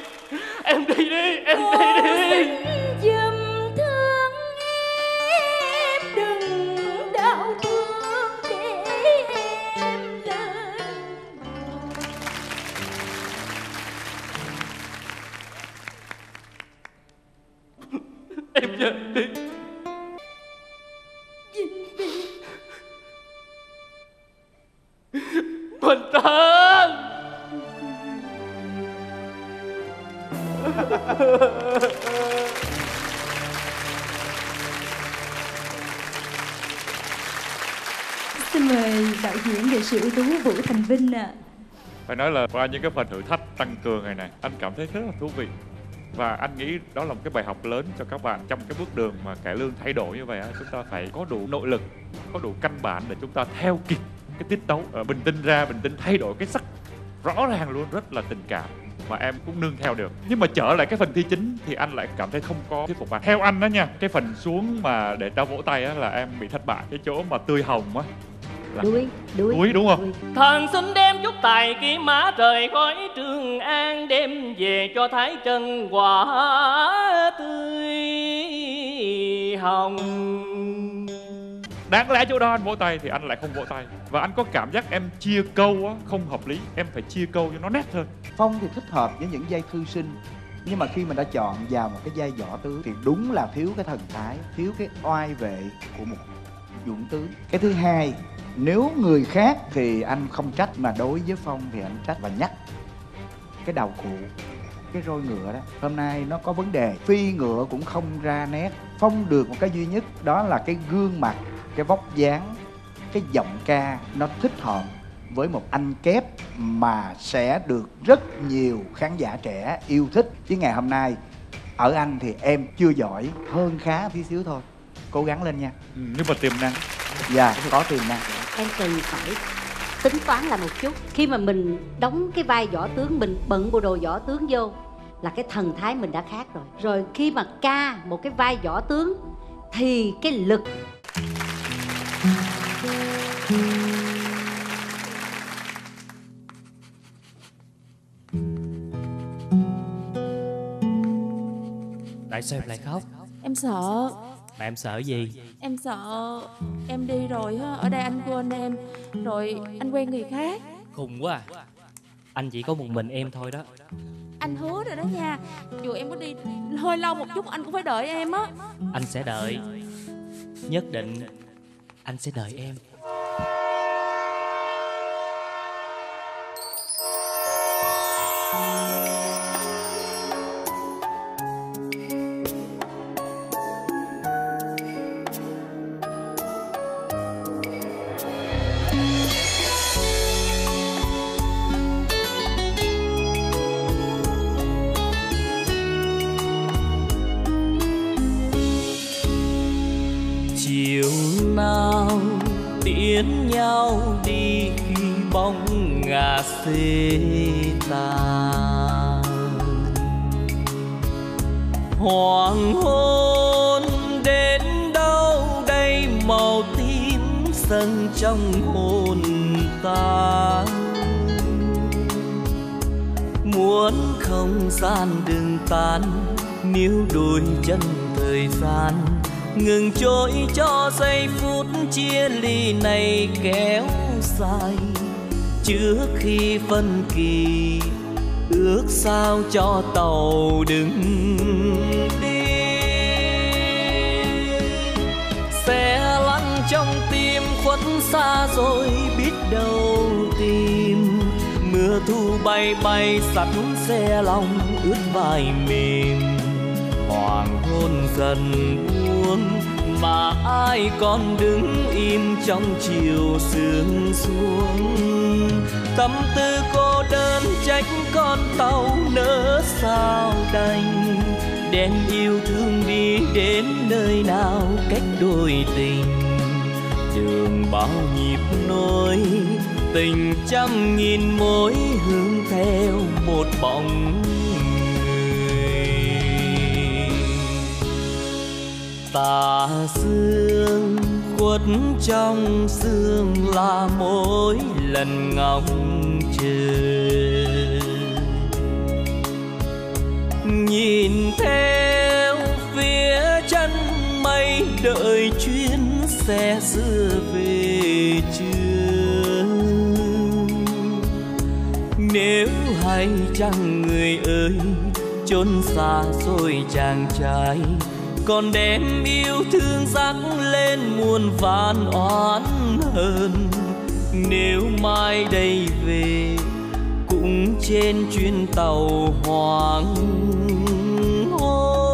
Em đi đi, em đi đi. Dùm thương em, đừng đau thương để em lên. Em về đi. Vinh đi. Bình Thân. Xin mời đạo diễn nghệ sĩ ưu tú Vũ Thành Vinh ạ. À. Phải nói là qua những cái phần thử thách tăng cường này này, anh cảm thấy rất là thú vị. Và anh nghĩ đó là một cái bài học lớn cho các bạn trong cái bước đường mà cải lương thay đổi như vậy. Chúng ta phải có đủ nội lực, có đủ căn bản để chúng ta theo kịp cái tiết tấu. Bình Tinh ra, Bình Tinh thay đổi cái sắc rõ ràng luôn, rất là tình cảm mà em cũng nương theo được. Nhưng mà trở lại cái phần thi chính thì anh lại cảm thấy không có thuyết phục bạn. Theo anh đó nha, cái phần xuống mà để ta vỗ tay á là em bị thất bại. Cái chỗ mà tươi hồng á là... Đuối, đuối, đuối đúng không? Đuối. Thần xin đem chút tài kiếm mã trời khói Trường An, đem về cho Thái chân quả tươi hồng. Đáng lẽ chỗ đó anh vỗ tay thì anh lại không vỗ tay. Và anh có cảm giác em chia câu á, không hợp lý. Em phải chia câu cho nó nét hơn. Phong thì thích hợp với những giai thư sinh, nhưng mà khi mình đã chọn vào một cái giai võ tướng thì đúng là thiếu cái thần thái, thiếu cái oai vệ của một dụng tướng. Cái thứ hai, nếu người khác thì anh không trách, mà đối với Phong thì anh trách và nhắc cái đầu cụ, cái roi ngựa đó. Hôm nay nó có vấn đề, phi ngựa cũng không ra nét. Phong được một cái duy nhất đó là cái gương mặt, cái vóc dáng, cái giọng ca nó thích hợp với một anh kép mà sẽ được rất nhiều khán giả trẻ yêu thích. Chứ ngày hôm nay ở anh thì em chưa giỏi, hơn khá tí xíu thôi. Cố gắng lên nha. Ừ, nếu mà tiềm năng. Dạ, có tiềm năng. Em cần phải tính toán là một chút. Khi mà mình đóng cái vai võ tướng, mình bận bộ đồ võ tướng vô là cái thần thái mình đã khác rồi. Rồi khi mà ca một cái vai võ tướng thì cái lực. Tại sao em lại khóc? Em sợ. Mà em sợ gì? Em sợ em đi rồi ha, ở đây anh quên em, rồi anh quen người khác. Khùng quá à. Anh chỉ có một mình em thôi đó. Anh hứa rồi đó nha. Dù em có đi hơi lâu một chút, anh cũng phải đợi em á. Anh sẽ đợi. Nhất định anh sẽ đợi em. Xê tàn hoàng hôn đến đâu đây, màu tím dâng trong hồn ta. Muốn không gian đừng tan, níu đôi chân thời gian ngừng trôi cho giây phút chia ly này kéo dài. Trước khi phân kỳ ước sao cho tàu đừng đi, sẽ lăn trong tim khuất xa rồi biết đâu tìm. Mưa thu bay bay sắt xe lòng ướt vai mềm. Hoàng hôn dần buông mà ai còn đứng im trong chiều sương xuống. Tâm tư cô đơn trách con tàu nỡ sao đành, đèn yêu thương đi đến nơi nào cách đôi tình. Đường bao nhịp nối tình, trăm nghìn mối hướng theo một bóng người. Tà sương khuất trong sương là mỗi lần ngóng chờ, nhìn theo phía chân mây đợi chuyến xe xưa về chưa. Nếu hay chăng người ơi, chốn xa xôi chàng trai còn đem yêu thương dắt lên muôn vàn oán hờn. Nếu mai đây về cũng trên chuyến tàu hoàng hôn.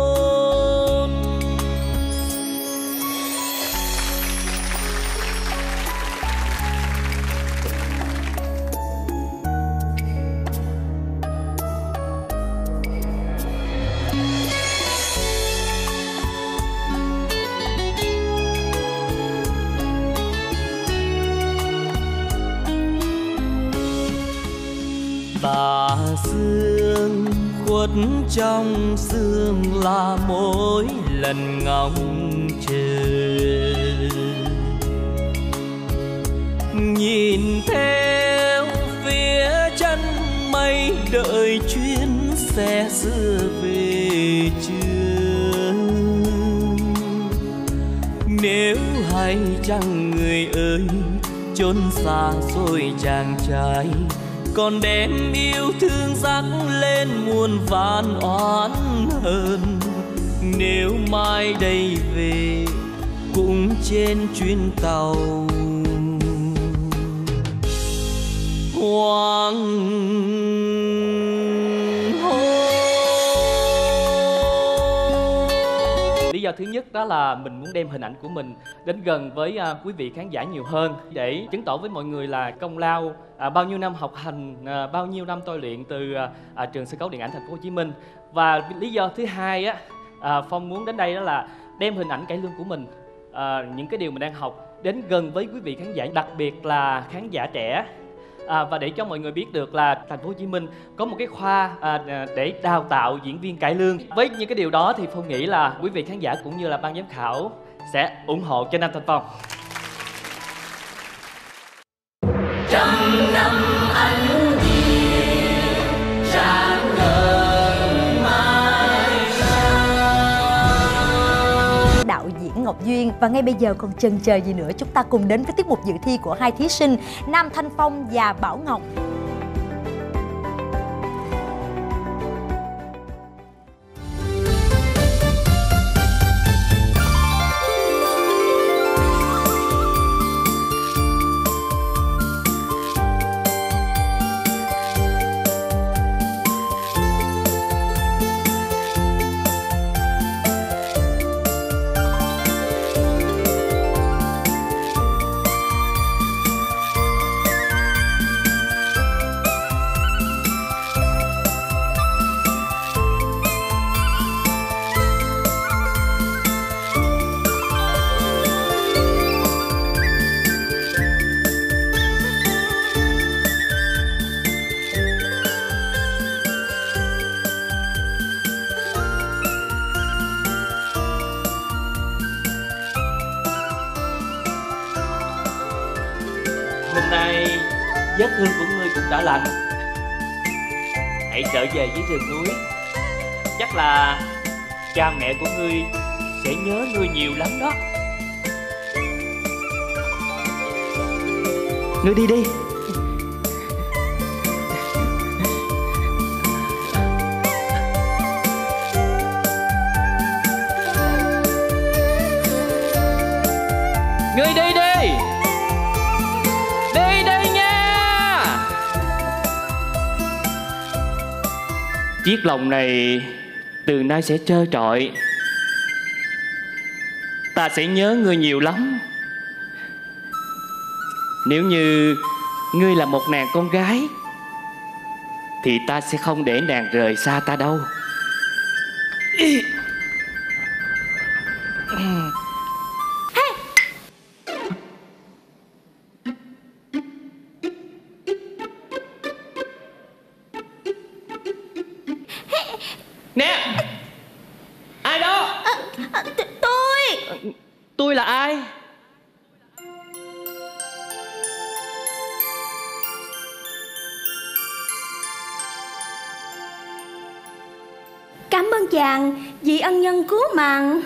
Tà sương khuất trong sương là mỗi lần ngóng chờ, nhìn theo phía chân mây đợi chuyến xe xưa về chưa. Nếu hay chăng người ơi, chốn xa xôi chàng trai còn đem yêu thương dắt lên muôn vàn oán hờn. Nếu mai đây về cũng trên chuyến tàu Hoàng. Lý do thứ nhất đó là mình muốn đem hình ảnh của mình đến gần với uh, quý vị khán giả nhiều hơn, để chứng tỏ với mọi người là công lao uh, bao nhiêu năm học hành, uh, bao nhiêu năm tôi luyện từ uh, uh, trường sân khấu điện ảnh Thành phố Hồ Chí Minh. Và lý do thứ hai á, uh, Phong muốn đến đây đó là đem hình ảnh cải lương của mình, uh, những cái điều mình đang học đến gần với quý vị khán giả, đặc biệt là khán giả trẻ. À, và để cho mọi người biết được là Thành phố Hồ Chí Minh có một cái khoa à, để đào tạo diễn viên cải lương. Với những cái điều đó thì Phong nghĩ là quý vị khán giả cũng như là ban giám khảo sẽ ủng hộ cho Nam Thanh Phong. Trăm năm anh đạo diễn Ngọc Duyên. Và ngay bây giờ còn chần chờ gì nữa, chúng ta cùng đến với tiết mục dự thi của hai thí sinh Nam Thanh Phong và Bảo Ngọc. Vết thương của ngươi cũng đã lành, hãy trở về với rừng núi. Chắc là cha mẹ của ngươi sẽ nhớ ngươi nhiều lắm đó. Ngươi đi đi. Ngươi đi đi. Chiếc lồng này từ nay sẽ trơ trọi. Ta sẽ nhớ ngươi nhiều lắm. Nếu như ngươi là một nàng con gái thì ta sẽ không để nàng rời xa ta đâu. Ê. Nàng...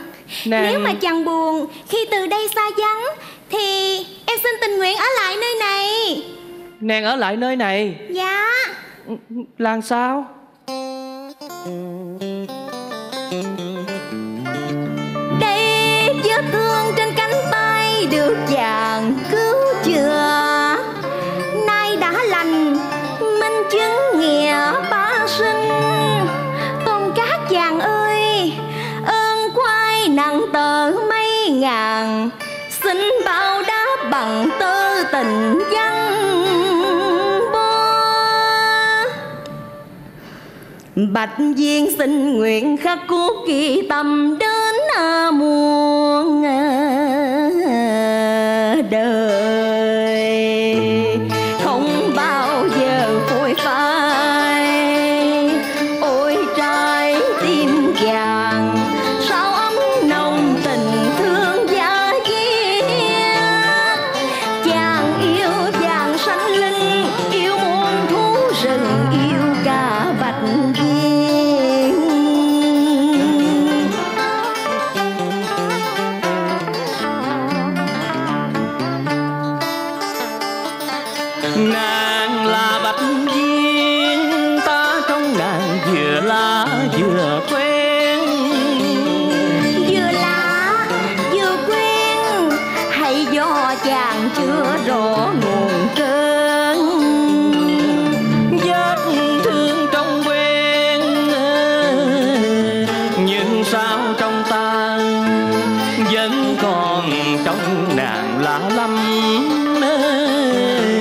Nếu mà chàng buồn khi từ đây xa vắng thì em xin tình nguyện ở lại nơi này. Nàng ở lại nơi này? Dạ. Làm sao? Đây vết thương trên cánh tay được chàng cứu chữa, nay đã lành, minh chứng nghĩa ba sinh. Tôn Các chàng ơi, nặng tờ mấy ngàn, xin bao đáp bằng tơ tình văn bó. Bạch Viên xin nguyện khắc cốt ghi tâm đến muôn đời, không bao giờ phôi phai. Ôi trai tim vàng sao vừa lạ vừa quen, trong nàng lạ lắm.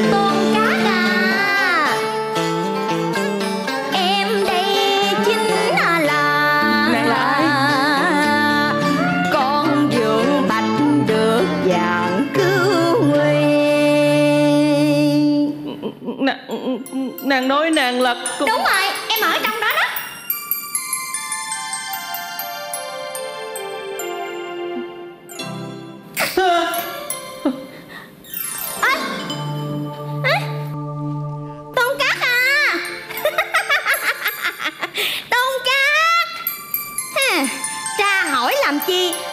Tôn Các à, em đây chính là Lê Lai, con dưỡng bạch được dạng cứu nguy. Nàng nói nàng là đúng rồi, em ở trong đó đó.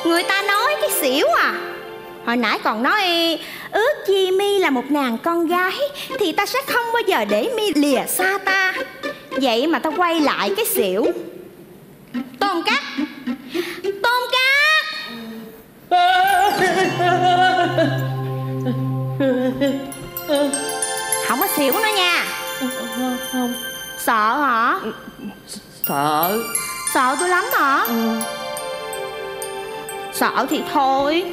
Người ta nói cái xỉu à. Hồi nãy còn nói ước chi mi là một nàng con gái thì ta sẽ không bao giờ để mi lìa xa ta. Vậy mà ta quay lại cái xỉu. Tôn Các, Tôn Các. Không có xỉu nữa nha. Không. Sợ hả? Sợ. Sợ tôi lắm hả? Ừ. Sợ thì thôi,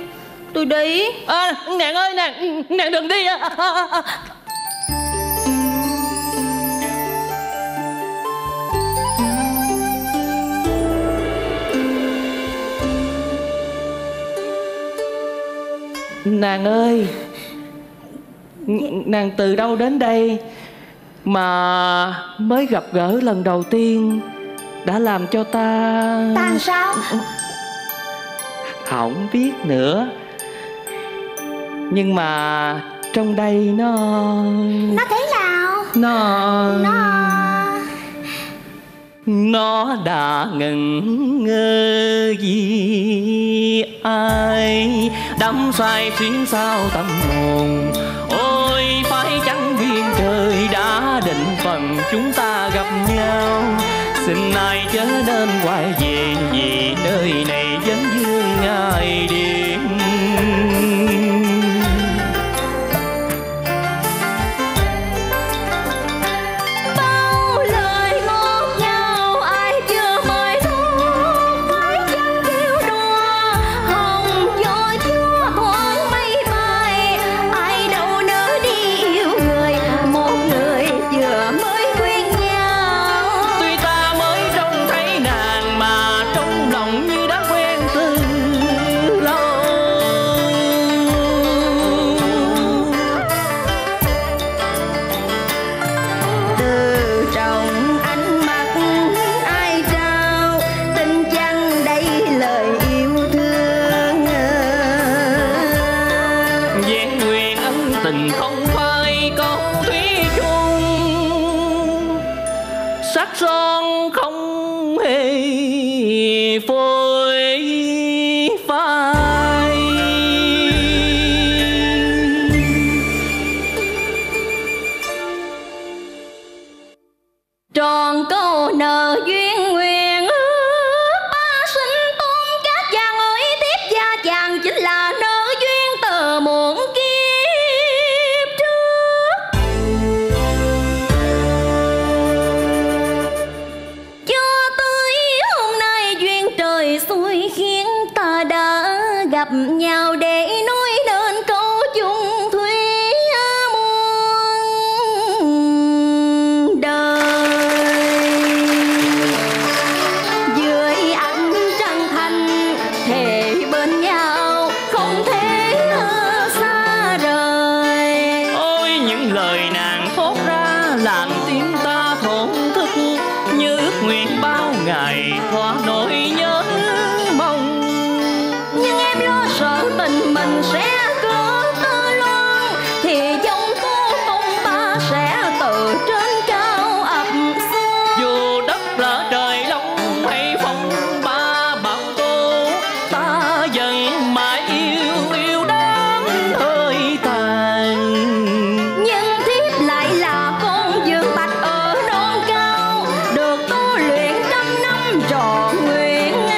tôi đi. À, nàng ơi, nàng, nàng đừng đi. À, à, à. Nàng ơi, nàng từ đâu đến đây mà mới gặp gỡ lần đầu tiên đã làm cho ta... Ta sao? Không biết nữa. Nhưng mà trong đây nó... Nó thế nào? Nó... Nó... Nó đã ngẩn ngơ vì ai đắm say xuyến sao tâm hồn. Ôi phải chăng duyên trời đã định phần chúng ta gặp nhau. Xin ai chớ nên quay về vì nơi này vẫn vương ngày đêm. Bao lời ngọt ngào ai chưa mời thuốc. Phải chăng thiếu đùa hồng gió chúa thoáng mây bay. Ai đâu nỡ đi yêu người, một người vừa mới quen nhau. Tuy ta mới trông thấy nàng mà trong lòng như đã quen từ lâu. Từ trong ánh mắt ai trao tin chăng đây lời yêu thương. Vẹn nguyện ân tình không phai câu thủy chung, sắc son không hề phôi phai. Tròn câu nợ duyên nguyện ước, ba sinh Tôn Các chàng ơi, tiếp gia chàng chính là nợ duyên từ muộn kiếp trước. Cho tới hôm nay duyên trời xui khiến ta đã gặp nhau để nói nên câu chung thủy muôn đời. Dưới ánh trăng thanh thề bên nhau không thể xa rời. Ôi những lời nàng thốt ra làm tim ta thổn thức, như ước nguyện bao ngày thoa nỗi nhớ mong. Nhưng em lo sợ tình mình sẽ cứ tơ loan, thì dòng phố phong ba sẽ từ trên cao ập xuống. Dù đất lỡ trời long hay phong ba bão tố, ta vẫn mãi yêu yêu đắng hơi tàn. Nhưng thiếp lại là con dương bạch ở non cao, được tu luyện trăm năm trọn nguyện ước.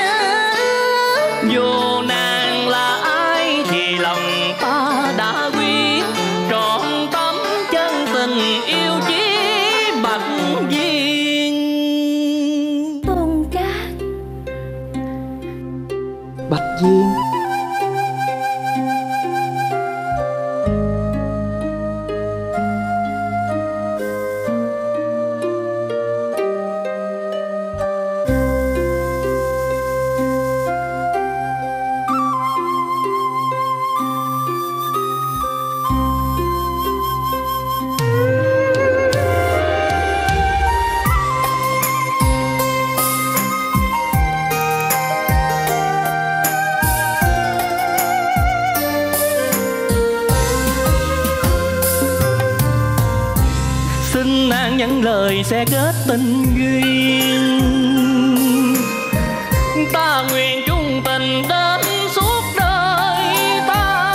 Dù nàng là ai thì lòng ta đã quyết, trọn tấm chân tình yêu chí Bạch Viên. Tôn Các, Bạch Viên. sẽ kết tình duyên. Ta nguyện chung tình đến suốt đời ta.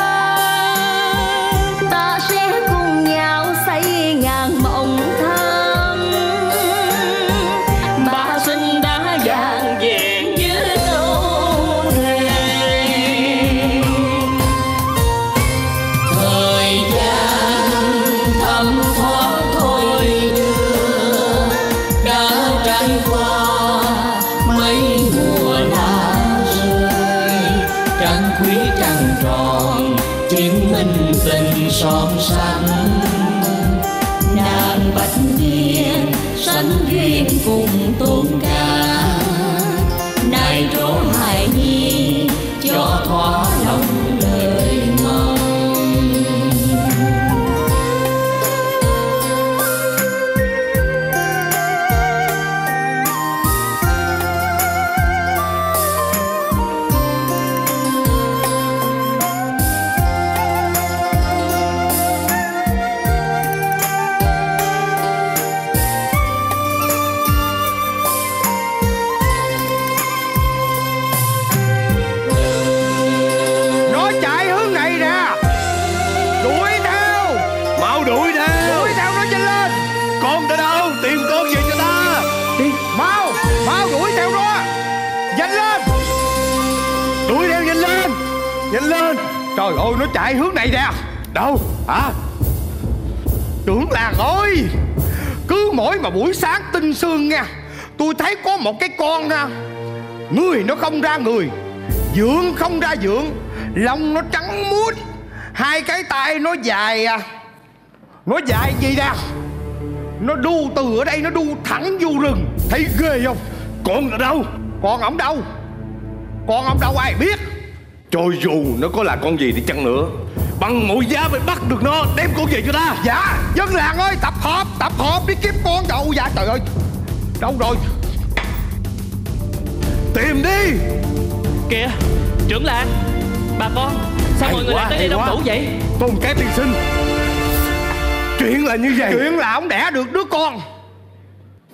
Ta sẽ cùng nhau xây ngàn mộng thăng. Ba sinh đã vàng vẹn với câu thề. Thời gian thấm thoáng thôi đưa, đã trải qua mấy mùa đã rơi. Trăng quý trăng tròn chứng minh tình son sánh. Nàng Bạch Viên sánh duyên cùng Tôn Các, nay trổ hài nhi cho thỏa lòng lời mong. Nó chạy hướng này nè, đuổi theo, mau đuổi theo, đuổi theo nó, nhanh lên. Con tới đâu, tìm con về cho ta. Đi, mau, mau đuổi theo nó, nhanh lên, đuổi theo nhanh lên, nhanh lên. Trời ơi, nó chạy hướng này nè. Đâu, hả? Trưởng làng ơi, cứ mỗi mà buổi sáng tinh sương nha, tôi thấy có một cái con ha, người nó không ra người, dưỡng không ra dưỡng, lông nó trắng muốt, hai cái tay nó dài à. Nó dài gì nè? Nó đu từ ở đây nó đu thẳng vô rừng. Thấy ghê không? Con ở đâu? Con ổng đâu? Con ổng đâu ai biết. Cho dù nó có là con gì đi chăng nữa, bằng mọi giá phải bắt được nó, đem con về cho ta. Dạ, dân làng ơi, tập hợp, tập hợp đi kiếm con đâu. Dạ trời ơi, đâu rồi? Tìm đi. Kìa, trưởng làng, bà con, sao hay mọi người lại tới đây đông đủ vậy? Tôn Các tiên sinh, chuyện là như vậy. Chuyện là ông đẻ được đứa con,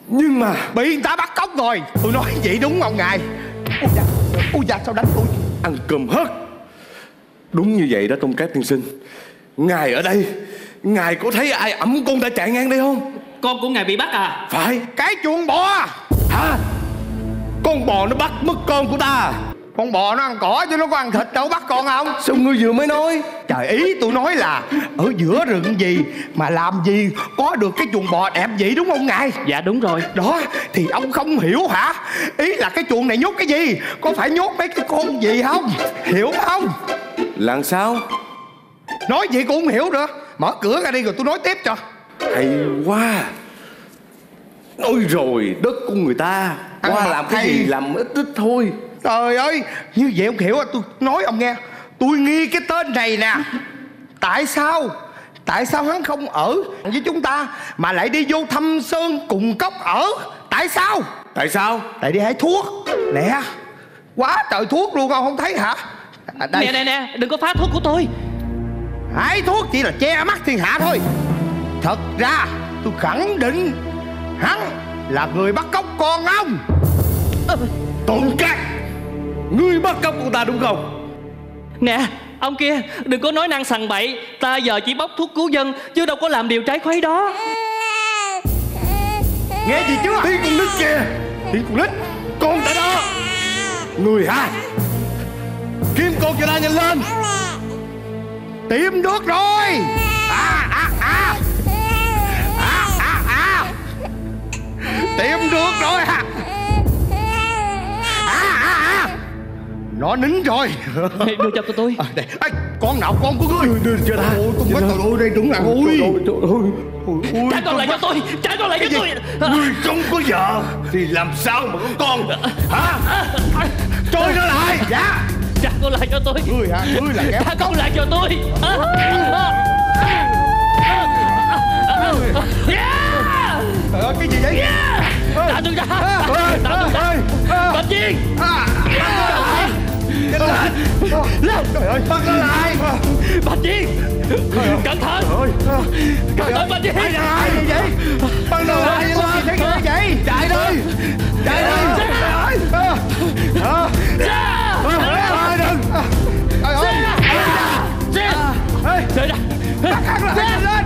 nhưng mà bị người ta bắt cóc rồi. Tôi nói vậy đúng không ngài? Ôi da, ôi da, sao đánh tôi? Ăn cơm hết. Đúng như vậy đó Tôn Các tiên sinh. Ngài ở đây, ngài có thấy ai ẵm con đã chạy ngang đây không? Con của ngài bị bắt à? Phải. Cái chuồng bò. Hả? Con bò nó bắt mất con của ta. Con bò nó ăn cỏ chứ nó có ăn thịt đâu, bắt con không? Sao ngươi vừa mới nói? Trời, ý tôi nói là ở giữa rừng gì mà làm gì có được cái chuồng bò đẹp vậy, đúng không ngài? Dạ đúng rồi. Đó, thì ông không hiểu hả? Ý là cái chuồng này nhốt cái gì? Có phải nhốt mấy cái con gì không? Hiểu không? Làm sao? Nói gì cũng không hiểu nữa. Mở cửa ra đi rồi tôi nói tiếp cho. Hay quá. Nói rồi, đất của người ta qua làm cái gì làm ít ít thôi. Trời ơi, như vậy ông hiểu à? Tôi nói ông nghe, tôi nghi cái tên này nè. Tại sao? Tại sao hắn không ở với chúng ta mà lại đi vô thăm sơn cùng cốc ở? Tại sao? Tại sao? Tại đi hái thuốc nè. Quá trời thuốc luôn, ông không thấy hả? À, đây. Nè nè nè, đừng có phá thuốc của tôi. Hái thuốc chỉ là che mắt thiên hạ thôi. Thật ra tôi khẳng định hắn là người bắt cóc con ông. À, Tôn Các, ngươi bắt cóc của ta đúng không? Nè, ông kia, đừng có nói năng sằng bậy. Ta giờ chỉ bóc thuốc cứu dân, chứ đâu có làm điều trái khuấy đó. Nghe gì chưa? Tiếng con nít kìa. Tiếng con nít. Con đã đó. Người hả? Kiếm con cho ta nhanh lên. Tìm được rồi. À, à, à. À, à, à. Tìm được rồi hả? Nó nín rồi. Đưa cho tôi. À, à, con nào con của ngươi? Đưa, đưa cho ta. Ôi, con bắt tao ôi đây đúng là ôi. Trời ơi, trời ơi. Trả con lại cho tôi. Trả con lại cho tôi. Ngươi không có vợ thì làm sao mà có con? Hả? Trôi nó lại. Dạ. Trả con lại cho tôi. Ngươi hả? Ngươi là kẻ. Trả con lại cho tôi. Trời ơi, cái gì vậy? Trả tôi ra. Trả tôi ra. Bạch Viên. Nhanh lên! Lên! Trời ơi! Bắt nó lại! Bạch Diệp! Cẩn thận! Cẩn thận Bạch Diệp! Ai vậy? Ban đầu là đi luôn thì thấy người chạy. Chạy đi. Chạy đi. Chạy đi. Ờ. Thôi đừng. Trời ơi. Chạy ra. Bắt hắn lại lên.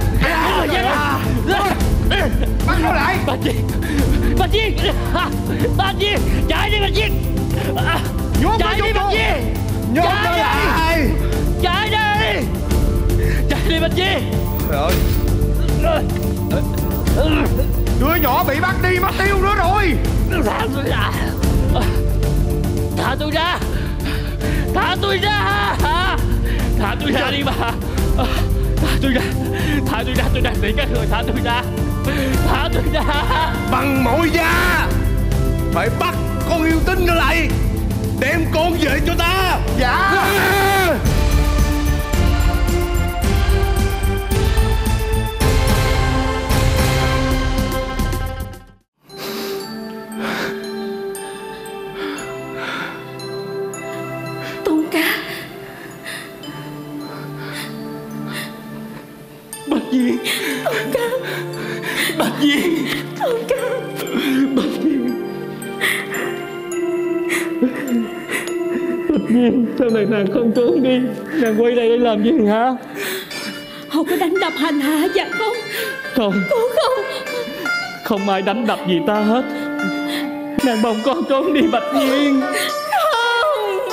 Bắt nó lại. Bạch Viên. Bạch Viên. Bạch Viên. Chạy đi Bạch Viên. Chạy đi Bạch Viên. Nhốt nó lại. Chạy đi. Chạy đi Bạch Viên. Trời ơi. Đứa nhỏ bị bắt đi mất tiêu nữa rồi. Thả tôi ra. Thả tôi ra. Thả tôi ra. Thả tôi ra đi bà. Thả tôi ra. Thả tôi ra, tôi đang bị các người. Thả tôi ra. Thả tôi ra. Bằng mọi giá phải bắt con yêu tinh nó lại. Đem con về cho ta. Dạ. Sao này nàng không trốn đi? Nàng quay lại để làm gì hả? Không có đánh đập hành hạ dạ con. Không. Con không. Không ai đánh đập gì ta hết. Nàng bồng con trốn đi Bạch Duyên. Không.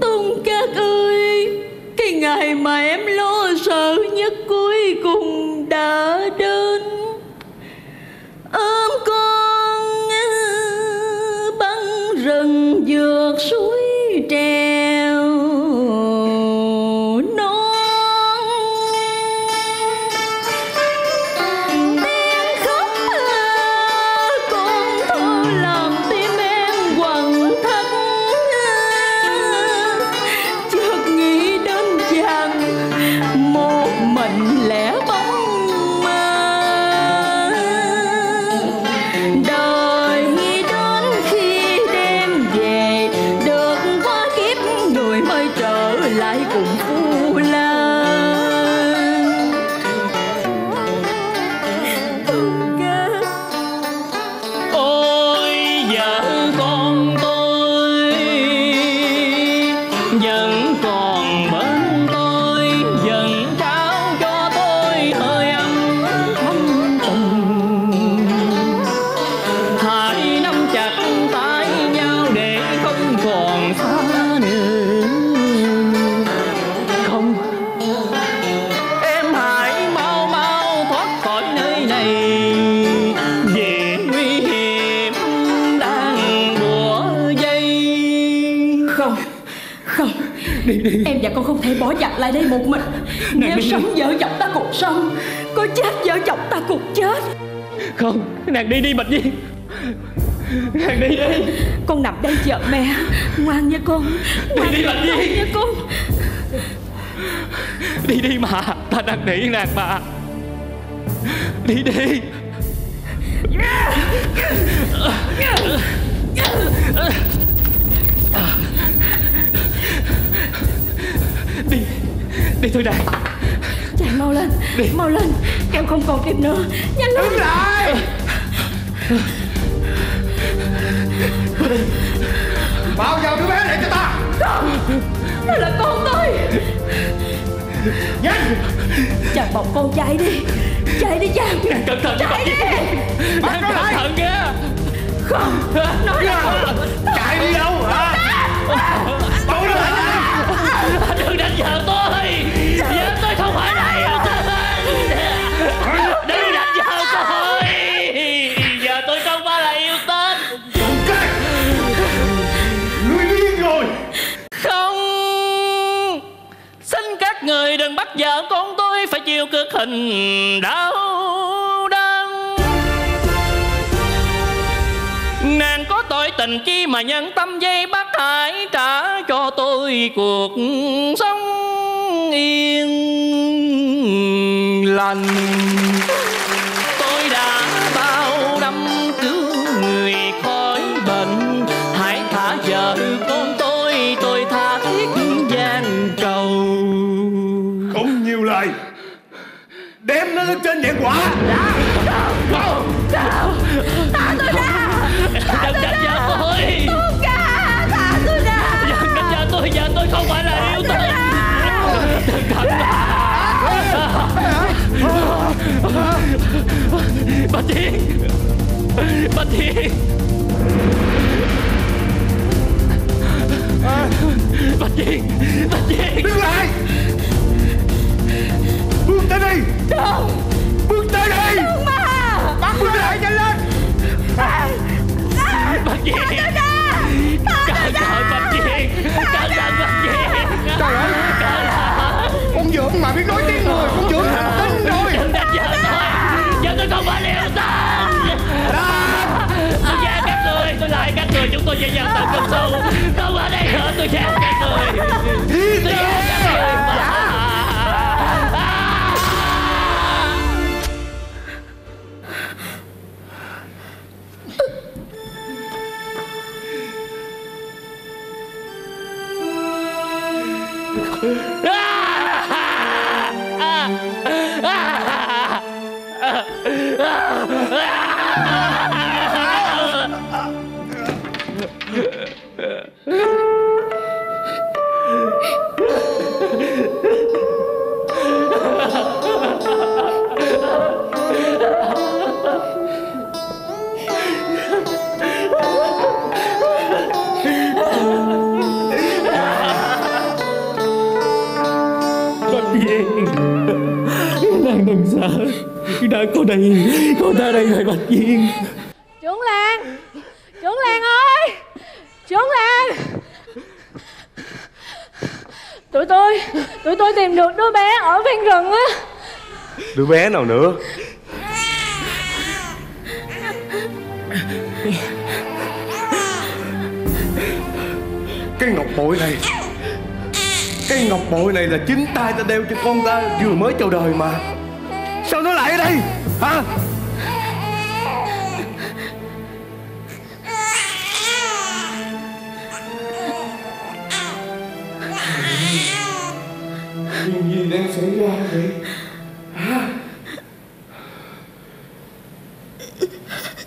Tôn Các ơi, cái ngày mà em lo sợ nhất cuối cùng đã đến. Ôm con băng rừng vượt suối trèo non, tiếng khóc con thôi làm tim em quặn thắt, chợt nghĩ đến chàng một mình lẻ bóng. Em và con không thể bỏ giặc lại đây một mình. Nếu sống vợ chồng ta cùng sống, có chết vợ chồng ta cùng chết. Không, nàng đi đi Bạch Viên. Nàng đi đi. Con nằm đây chờ mẹ. Ngoan nha con. Ngoan đi đi Bạch Viên nha con. Đi đi mà. Ta đang nỉ nàng mà. Đi đi. Đi, đi thôi này. Chạy mau lên, đi. Mau lên. Em không còn kịp nữa. Nhanh lên. Đứng lại. Bao giờ đứa bé này cho ta. Không, nó là con tôi. Nhanh. Chàng bọc con chạy đi. Chạy đi chàng. Nàng cẩn thận. Chạy đi. Bắt nó lại. Cẩn thận kìa. Không, nó là con. Chạy đi đâu hả? Bỏ nó lại. Đừng đánh vợ tôi. Vợ tôi không phải đây. Đừng đánh vợ tôi. Vợ tôi không phải là yêu tên. Ngươi điên rồi. Không. Xin các người đừng bắt vợ con tôi phải chịu cực hình đau đớn. Nàng có tội tình chi mà nhân tâm dây bắt hại, trả cho tôi cuộc sống yên lành. Tôi đã bao năm cứu người khỏi bệnh, hãy thả vợ con tôi, tôi tha thiết. đem nó trên điện quả. Dạ. Đâu, đâu, thả tôi ra. Thả tôi ra. Tôn Ca, thả tôi ra. Đừng đánh vợ tôi, vợ tôi không phải là yêu tôi. Đừng đánh vợ. Bà Thiên, Bà Thiên, Bà Thiên, Bà Thiên. Đứng lại. Bước tới đi. Đâu. Bước tới đi. Đừng mà. Bước lại, nhanh lên. Bà Diệp. Thả tôi ra. Thả tôi ra. Bà Diệp. Thả tôi ra. Trời ơi. Con dưỡng mà biết nói tiếng người. Con dưỡng thành tính rồi. Đừng đánh vợ tôi. Vợ tôi không phải liều tôi. Tôi giam các người. Tôi lại các người. Chúng tôi dễ dàng tận công sâu. Không ở đây nữa. Tôi giam các người. Tôi giam các người mà. Đừng sợ, đã có đây, cô ta đây rồi Bạch Viên. Chuốn Lan, Chuốn Lan ơi, Chuốn Lan. Tụi tôi, tụi tôi tìm được đứa bé ở ven rừng á. Đứa bé nào nữa? Cái ngọc bội này, cái ngọc bội này là chính tay ta đeo cho con ta vừa mới chào đời mà. Sao nó lại ở đây hả? Chuyện gì đang xảy ra vậy hả?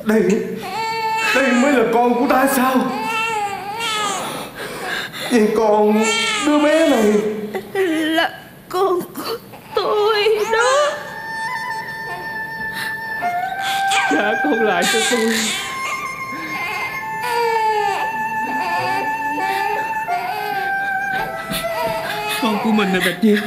Đây, đây mới là con của ta sao? Vậy còn đứa bé này là con của tôi đó. Trả con lại cho tôi. Con của mình là Bạch Diệp.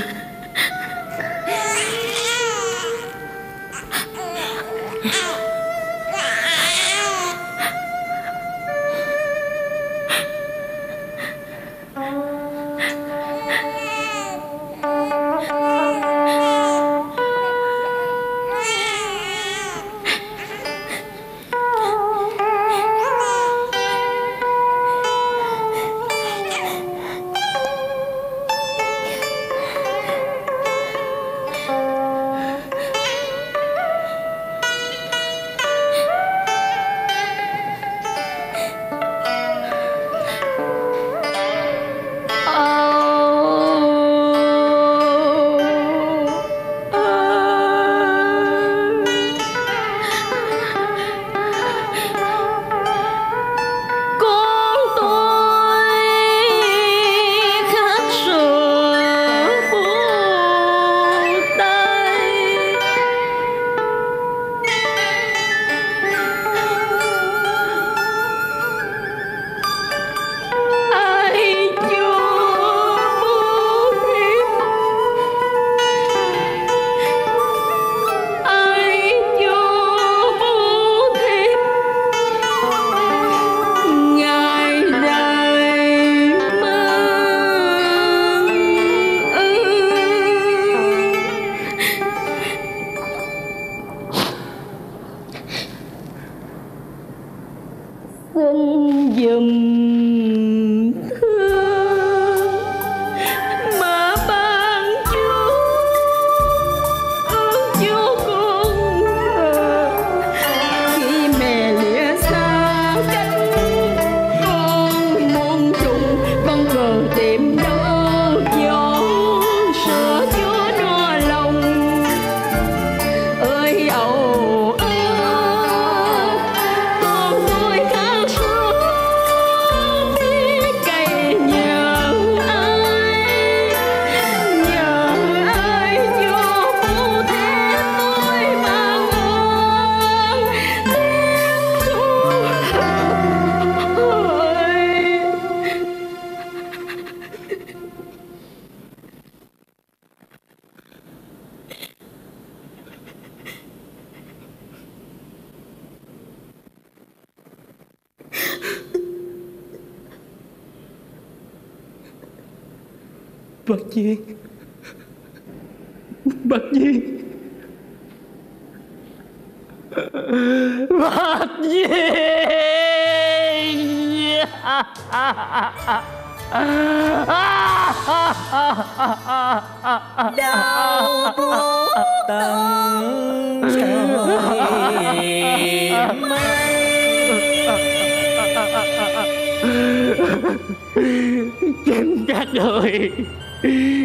Bạch Duyên, Bạch Duyên, Bạch Duyên. Đau buốt tận trời mây. Chính các người,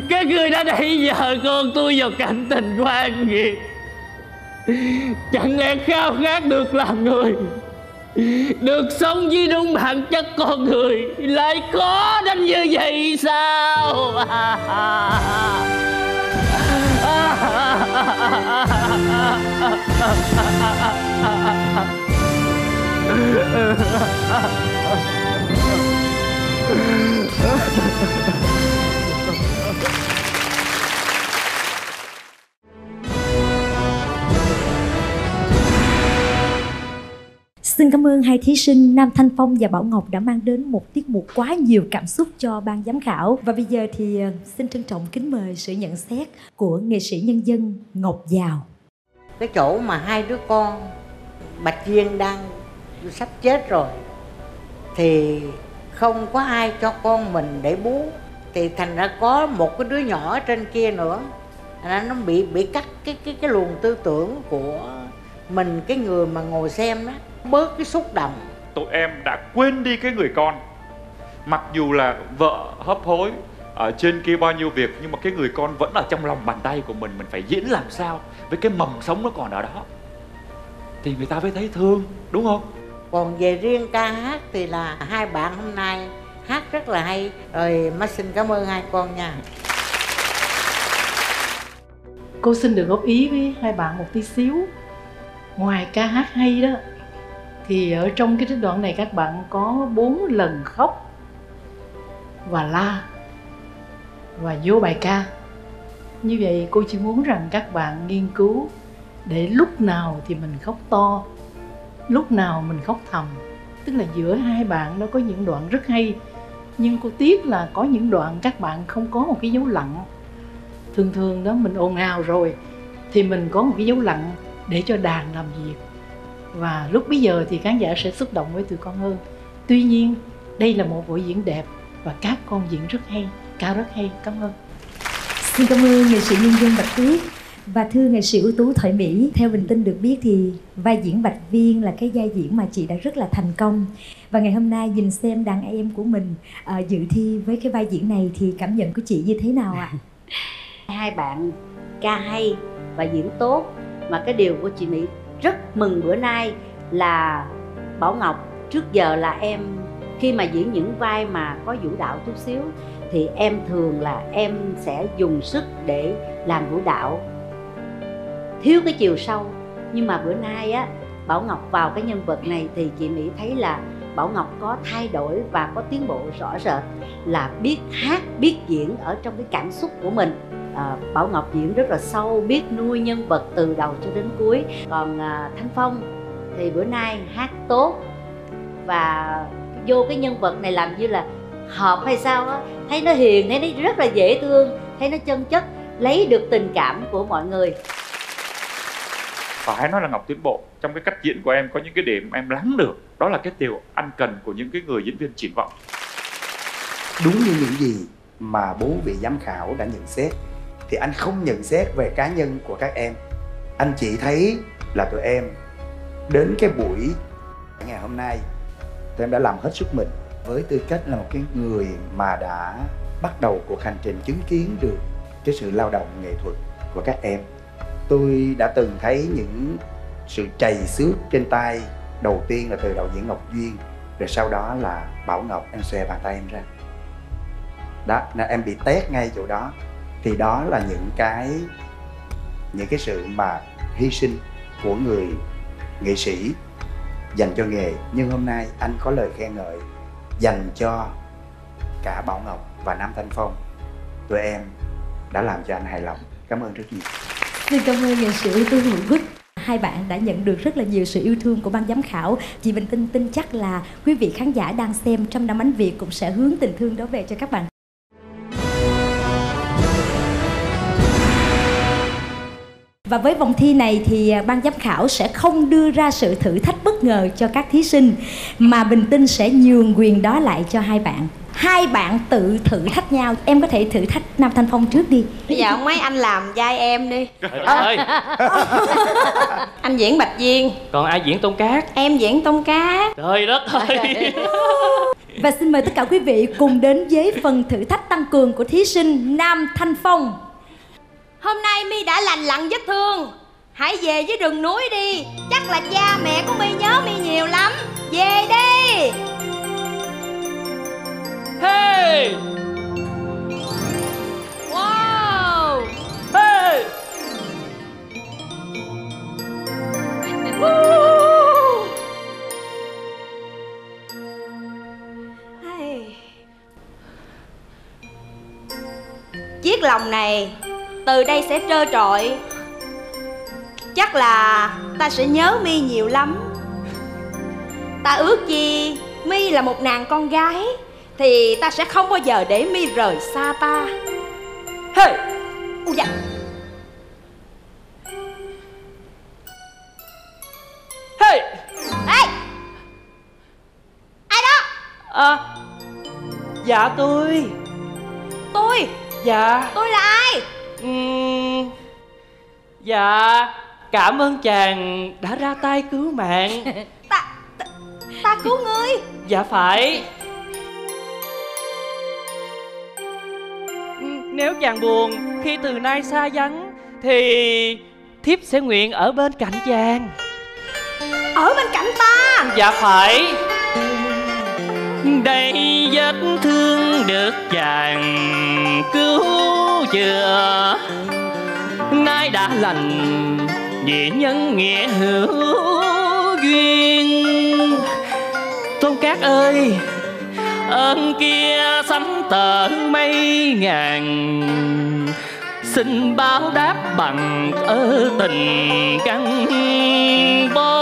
các người đã đẩy vợ con tôi vào cảnh tình quan nghiệt. Chẳng lẽ khao khát được làm người, được sống với đúng bản chất con người lại khó đến như vậy sao? Xin cảm ơn hai thí sinh Nam Thanh Phong và Bảo Ngọc đã mang đến một tiết mục quá nhiều cảm xúc cho ban giám khảo. Và bây giờ thì xin trân trọng kính mời sự nhận xét của nghệ sĩ nhân dân Ngọc Giàu. Cái chỗ mà hai đứa con Bạch Viên đang sắp chết rồi thì không có ai cho con mình để bú, thì thành ra có một cái đứa nhỏ trên kia nữa, nó bị bị cắt cái cái cái luồng tư tưởng của mình, cái người mà ngồi xem đó, bớt cái xúc động. Tụi em đã quên đi cái người con, mặc dù là vợ hấp hối ở trên kia bao nhiêu việc, nhưng mà cái người con vẫn ở trong lòng bàn tay của mình. Mình phải diễn làm sao với cái mầm sống nó còn ở đó thì người ta mới thấy thương, đúng không? Còn về riêng ca hát thì là hai bạn hôm nay hát rất là hay. Rồi má xin cảm ơn hai con nha. Cô xin được góp ý với hai bạn một tí xíu. Ngoài ca hát hay đó thì ở trong cái trích đoạn này các bạn có bốn lần khóc và la và vô bài ca. Như vậy cô chỉ muốn rằng các bạn nghiên cứu để lúc nào thì mình khóc to, lúc nào mình khóc thầm. Tức là giữa hai bạn nó có những đoạn rất hay, nhưng cô tiếc là có những đoạn các bạn không có một cái dấu lặng. Thường thường đó, mình ồn ào rồi thì mình có một cái dấu lặng để cho đàn làm việc, và lúc bây giờ thì khán giả sẽ xúc động với tụi con hơn. Tuy nhiên đây là một buổi diễn đẹp và các con diễn rất hay, ca rất hay. Cảm ơn. Xin cảm ơn nghệ sĩ nhân dân Bạch Tuyết. Và thưa nghệ sĩ ưu tú Thoại Mỹ, theo Bình Tinh được biết thì vai diễn Bạch Viên là cái vai diễn mà chị đã rất là thành công. Và ngày hôm nay nhìn xem đàn em của mình à, dự thi với cái vai diễn này thì cảm nhận của chị như thế nào ạ? À? Hai bạn ca hay và diễn tốt. Mà cái điều của chị Mỹ rất mừng bữa nay là Bảo Ngọc, trước giờ là em khi mà diễn những vai mà có vũ đạo chút xíu thì em thường là em sẽ dùng sức để làm vũ đạo, thiếu cái chiều sâu. Nhưng mà bữa nay á, Bảo Ngọc vào cái nhân vật này thì chị Mỹ thấy là Bảo Ngọc có thay đổi và có tiến bộ rõ rệt, là biết hát, biết diễn ở trong cái cảm xúc của mình. À, Bảo Ngọc diễn rất là sâu, biết nuôi nhân vật từ đầu cho đến cuối. Còn à, Thanh Phong thì bữa nay hát tốt và vô cái nhân vật này làm như là hợp hay sao đó. Thấy nó hiền, thấy nó rất là dễ thương, thấy nó chân chất, lấy được tình cảm của mọi người. Phải nói là Ngọc tiến bộ trong cái cách diễn của em. Có những cái điểm em lắng được, đó là cái điều ăn cần của những cái người diễn viên triển vọng. Đúng như những gì mà bốn vị giám khảo đã nhận xét thì anh không nhận xét về cá nhân của các em. Anh chỉ thấy là tụi em đến cái buổi ngày hôm nay tụi em đã làm hết sức mình, với tư cách là một cái người mà đã bắt đầu cuộc hành trình chứng kiến được cái sự lao động nghệ thuật của các em. Tôi đã từng thấy những sự trầy xước trên tay, đầu tiên là từ đạo diễn Ngọc Duyên, rồi sau đó là Bảo Ngọc, em xòe bàn tay em ra đó, em bị tét ngay chỗ đó. Thì đó là những cái những cái sự mà hy sinh của người nghệ sĩ dành cho nghề. Nhưng hôm nay anh có lời khen ngợi dành cho cả Bảo Ngọc và Nam Thanh Phong. Tụi em đã làm cho anh hài lòng. Cảm ơn rất nhiều. Xin cảm ơn nghệ sĩ Tú Hữu Quốc. Hai bạn đã nhận được rất là nhiều sự yêu thương của ban giám khảo. Chị Bình Tinh tin chắc là quý vị khán giả đang xem Trăm Năm Ánh Việt cũng sẽ hướng tình thương đó về cho các bạn. Và với vòng thi này thì ban giám khảo sẽ không đưa ra sự thử thách bất ngờ cho các thí sinh, mà Bình Tinh sẽ nhường quyền đó lại cho hai bạn. Hai bạn tự thử thách nhau. Em có thể thử thách Nam Thanh Phong trước đi. Bây giờ ông mấy anh làm vai em đi. Trời ơi. Anh diễn Bạch Viên. Còn ai diễn Tôn Các? Em diễn Tôn Các. Trời đất ơi. Và xin mời tất cả quý vị cùng đến với phần thử thách tăng cường của thí sinh Nam Thanh Phong. Hôm nay My đã lành lặn vết thương, hãy về với rừng núi đi. Chắc là cha mẹ của My nhớ My nhiều lắm. Về đi. Hey. Wow. Hey. Woo. Hey. Chiếc lòng này từ đây sẽ trơ trọi. Chắc là ta sẽ nhớ My nhiều lắm. Ta ước gì My là một nàng con gái thì ta sẽ không bao giờ để My rời xa ta. Hey. Ui da. Hey. Hey. Ai đó? À, dạ tôi. Tôi? Dạ. Tôi là ai? Uhm, dạ cảm ơn chàng đã ra tay cứu mạng. Ta, ta, ta cứu ngươi? Dạ phải. Nếu chàng buồn khi từ nay xa vắng thì thiếp sẽ nguyện ở bên cạnh chàng. Ở bên cạnh ta? Dạ phải. Đây vết thương được chàng cứu chữa, nay đã lành vì nhân nghĩa hữu duyên. Tôn Các ơi, ơn kia sánh tở mấy ngàn, xin báo đáp bằng ơn tình căn bó.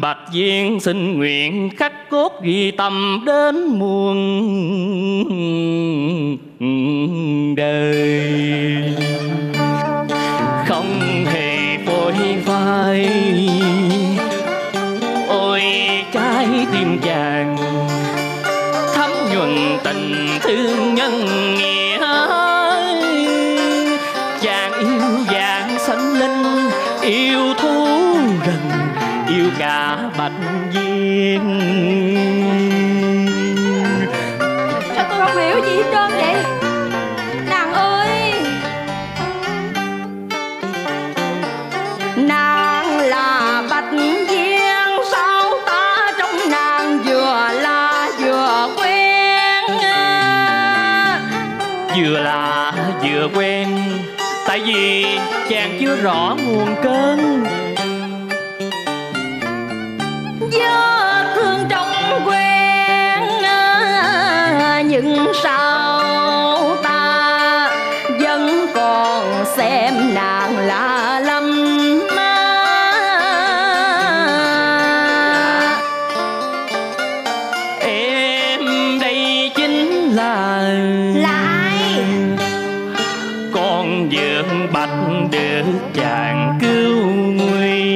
Bạch Viên xin nguyện khắc cốt ghi tâm đến muôn đời, không hề phôi phai. Ôi trái tim chàng thấm nhuần tình thương nhân nghĩa, chàng yêu vàng sánh linh, yêu thú rừng, yêu cả Bạch Viên. Sao tôi không hiểu gì hết trơn vậy? Nàng ơi, nàng là Bạch Viên, sao ta trong nàng vừa là vừa quen, vừa là vừa quen. Tại vì chàng chưa rõ nguồn cơn vết thương trong quen, nhưng sao ta vẫn còn xem nàng lạ lắm. Em đây chính là lại con dượng Bạch được chàng cứu nguy.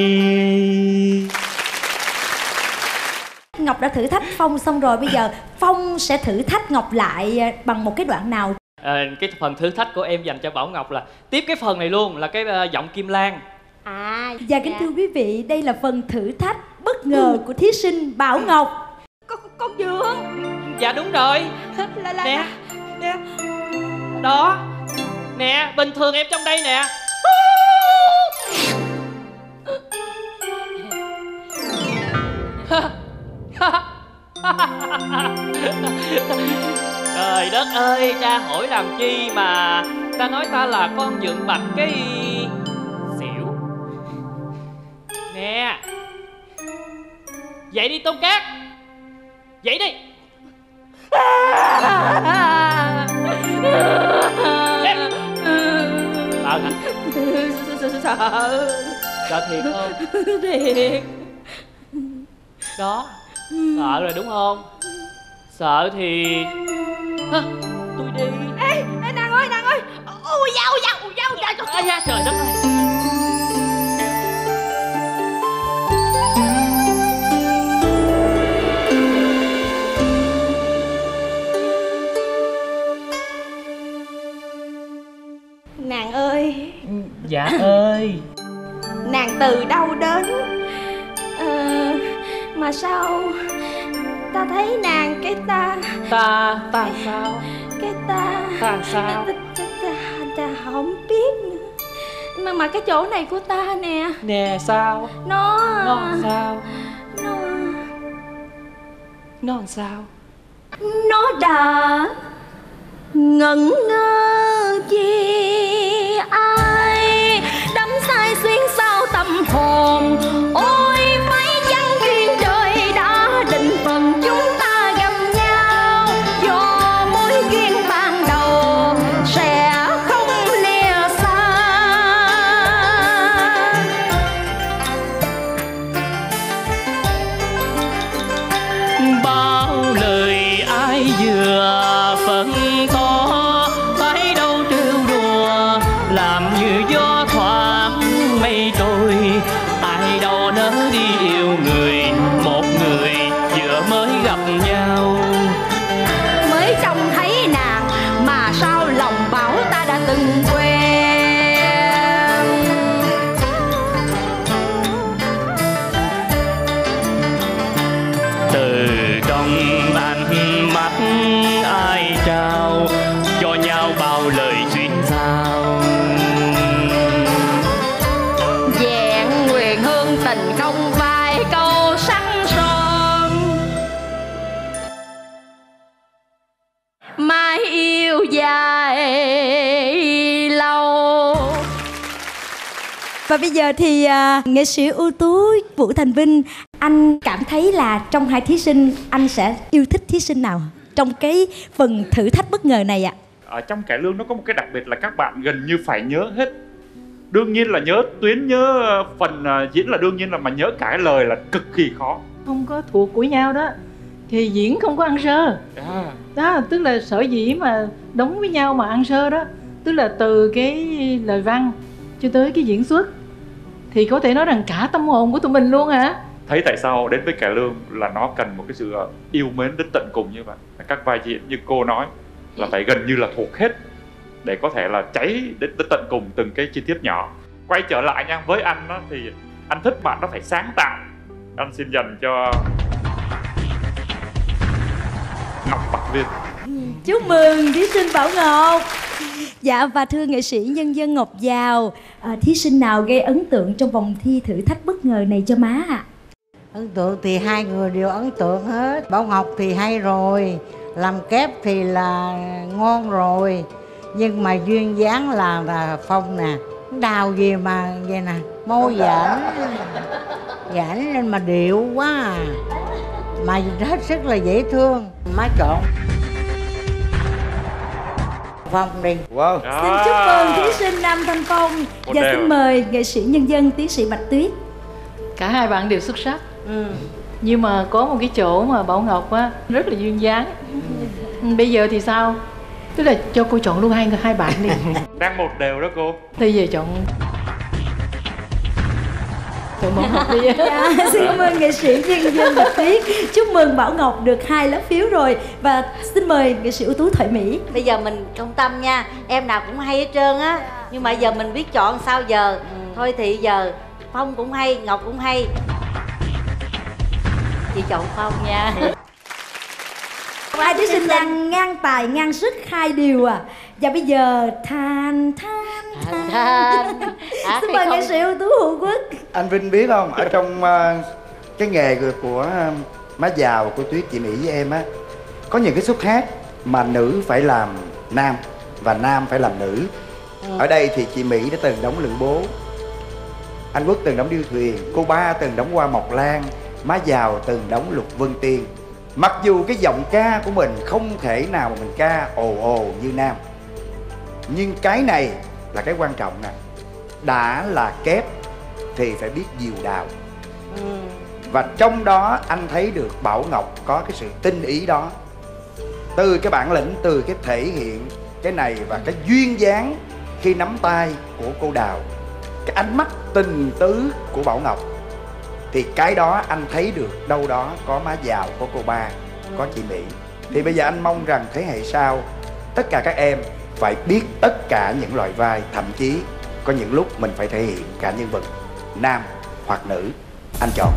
Ngọc đã thử thách Phong xong rồi, bây giờ Phong sẽ thử thách Ngọc lại bằng một cái đoạn nào? À, cái phần thử thách của em dành cho Bảo Ngọc là tiếp cái phần này luôn, là cái uh, giọng Kim Lan. À, dạ kính thưa quý vị, đây là phần thử thách bất ngờ của thí sinh Bảo Ngọc. Con, con dượng. Dạ đúng rồi. Là, là, nè, nè. Đó. Nè, bình thường em trong đây nè. Trời đất ơi, cha hỏi làm chi mà ta nói ta là con dượng Bạch cái xỉu. Nè, dậy đi Tôn Các, dậy đi. Sợ hả? Sợ. Sợ thiệt không? Thiệt. Đó, sợ rồi đúng không? Sợ thì... Hả? Tôi đi. Ê, ê nàng ơi, nàng ơi. Ôi ui da ui da ui da ui da ui da trời đất ơi. Nàng ơi. Dạ ơi. Nàng từ đâu đến? Ờ, mà sao ta thấy nàng cái ta ta ta sao cái ta ta sao ta, ta, ta, ta không biết nữa. Mà mà cái chỗ này của ta nè nè sao nó nó sao nó nó sao nó đã ngẩn ngơ chi ai đắm say xuyên sao tâm hồn. Ôi và bây giờ thì uh, nghệ sĩ ưu tú Vũ Thành Vinh, anh cảm thấy là trong hai thí sinh anh sẽ yêu thích thí sinh nào trong cái phần thử thách bất ngờ này ạ? Ở trong cải lương nó có một cái đặc biệt là các bạn gần như phải nhớ hết. Đương nhiên là nhớ tuyến, nhớ phần diễn là đương nhiên là mà nhớ cả lời là cực kỳ khó. Không có thuộc của nhau đó thì diễn không có ăn sơ. À. Đó, tức là sở dĩ mà đóng với nhau mà ăn sơ đó, tức là từ cái lời văn cho tới cái diễn xuất thì có thể nói rằng cả tâm hồn của tụi mình luôn hả? Thấy tại sao đến với cải lương là nó cần một cái sự yêu mến đến tận cùng như vậy. Các vai diễn như cô nói là phải gần như là thuộc hết để có thể là cháy đến tận cùng từng cái chi tiết nhỏ. Quay trở lại nha, với anh đó, thì anh thích bạn nó phải sáng tạo. Anh xin dành cho Ngọc Bạch Viên. Chúc mừng thí sinh Bảo Ngọc. Dạ, và thưa nghệ sĩ nhân dân Ngọc Giàu, à, thí sinh nào gây ấn tượng trong vòng thi thử thách bất ngờ này cho má ạ? Ấn tượng thì hai người đều ấn tượng hết. Bảo Ngọc thì hay rồi, làm kép thì là ngon rồi, nhưng mà duyên dáng là, là Phong nè. Đào gì mà vậy nè, môi giãn giãn lên mà điệu quá à. Mà hết sức là dễ thương. Má trộn Phong đi. Wow. Xin chúc mừng thí sinh Nam Thanh Phong. Một và đều. Xin mời nghệ sĩ nhân dân tiến sĩ Bạch Tuyết. Cả hai bạn đều xuất sắc. Ừ. Nhưng mà có một cái chỗ mà Bảo Ngọc á rất là duyên dáng. Ừ. Bây giờ thì sao? Tức là cho cô chọn luôn hai hai bạn đi. Đang một đều đó cô. Thì về chọn. Dạ, xin cảm ơn nghệ sĩ nhân dân Bạch Tuyết. Chúc mừng Bảo Ngọc được hai lá phiếu rồi. Và xin mời nghệ sĩ ưu tú Thoại Mỹ. Bây giờ mình công tâm nha. Em nào cũng hay hết trơn á. Nhưng mà giờ mình biết chọn sao giờ. Thôi thì giờ Phong cũng hay, Ngọc cũng hay. Chị chọn Phong nha. Hai thí sinh đang ngang tài ngang sức hai điều à. Và bây giờ than than than, than. À, xin mời nghệ sĩ ưu tú Hữu Quốc. Anh Vinh biết không, ở trong uh, cái nghề của uh, má Giàu, của Tuyết, chị Mỹ với em á, có những cái xuất hát mà nữ phải làm nam và nam phải làm nữ. Ừ. Ở đây thì chị Mỹ đã từng đóng Lữ Bố, anh Quốc từng đóng Điêu Thuyền, cô Ba từng đóng Hoa Mộc Lan, má Giàu từng đóng Lục Vân Tiên. Mặc dù cái giọng ca của mình không thể nào mà mình ca ồ ồ như nam, nhưng cái này là cái quan trọng nè. Đã là kép thì phải biết diều đào. Ừ. Và trong đó anh thấy được Bảo Ngọc có cái sự tinh ý đó, từ cái bản lĩnh, từ cái thể hiện cái này và cái duyên dáng khi nắm tay của cô Đào, cái ánh mắt tình tứ của Bảo Ngọc, thì cái đó anh thấy được đâu đó có má Giàu, có cô Ba, có chị Mỹ. Thì bây giờ anh mong rằng thế hệ sau tất cả các em phải biết tất cả những loại vai, thậm chí có những lúc mình phải thể hiện cả nhân vật nam hoặc nữ. Anh chọn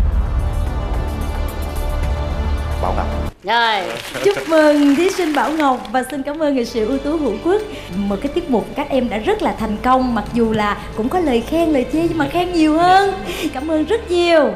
Bảo Ngọc. Rồi, chúc mừng thí sinh Bảo Ngọc và xin cảm ơn nghệ sĩ ưu tú Hữu Quốc. Một cái tiết mục các em đã rất là thành công, mặc dù là cũng có lời khen, lời chê nhưng mà khen nhiều hơn. Cảm ơn rất nhiều.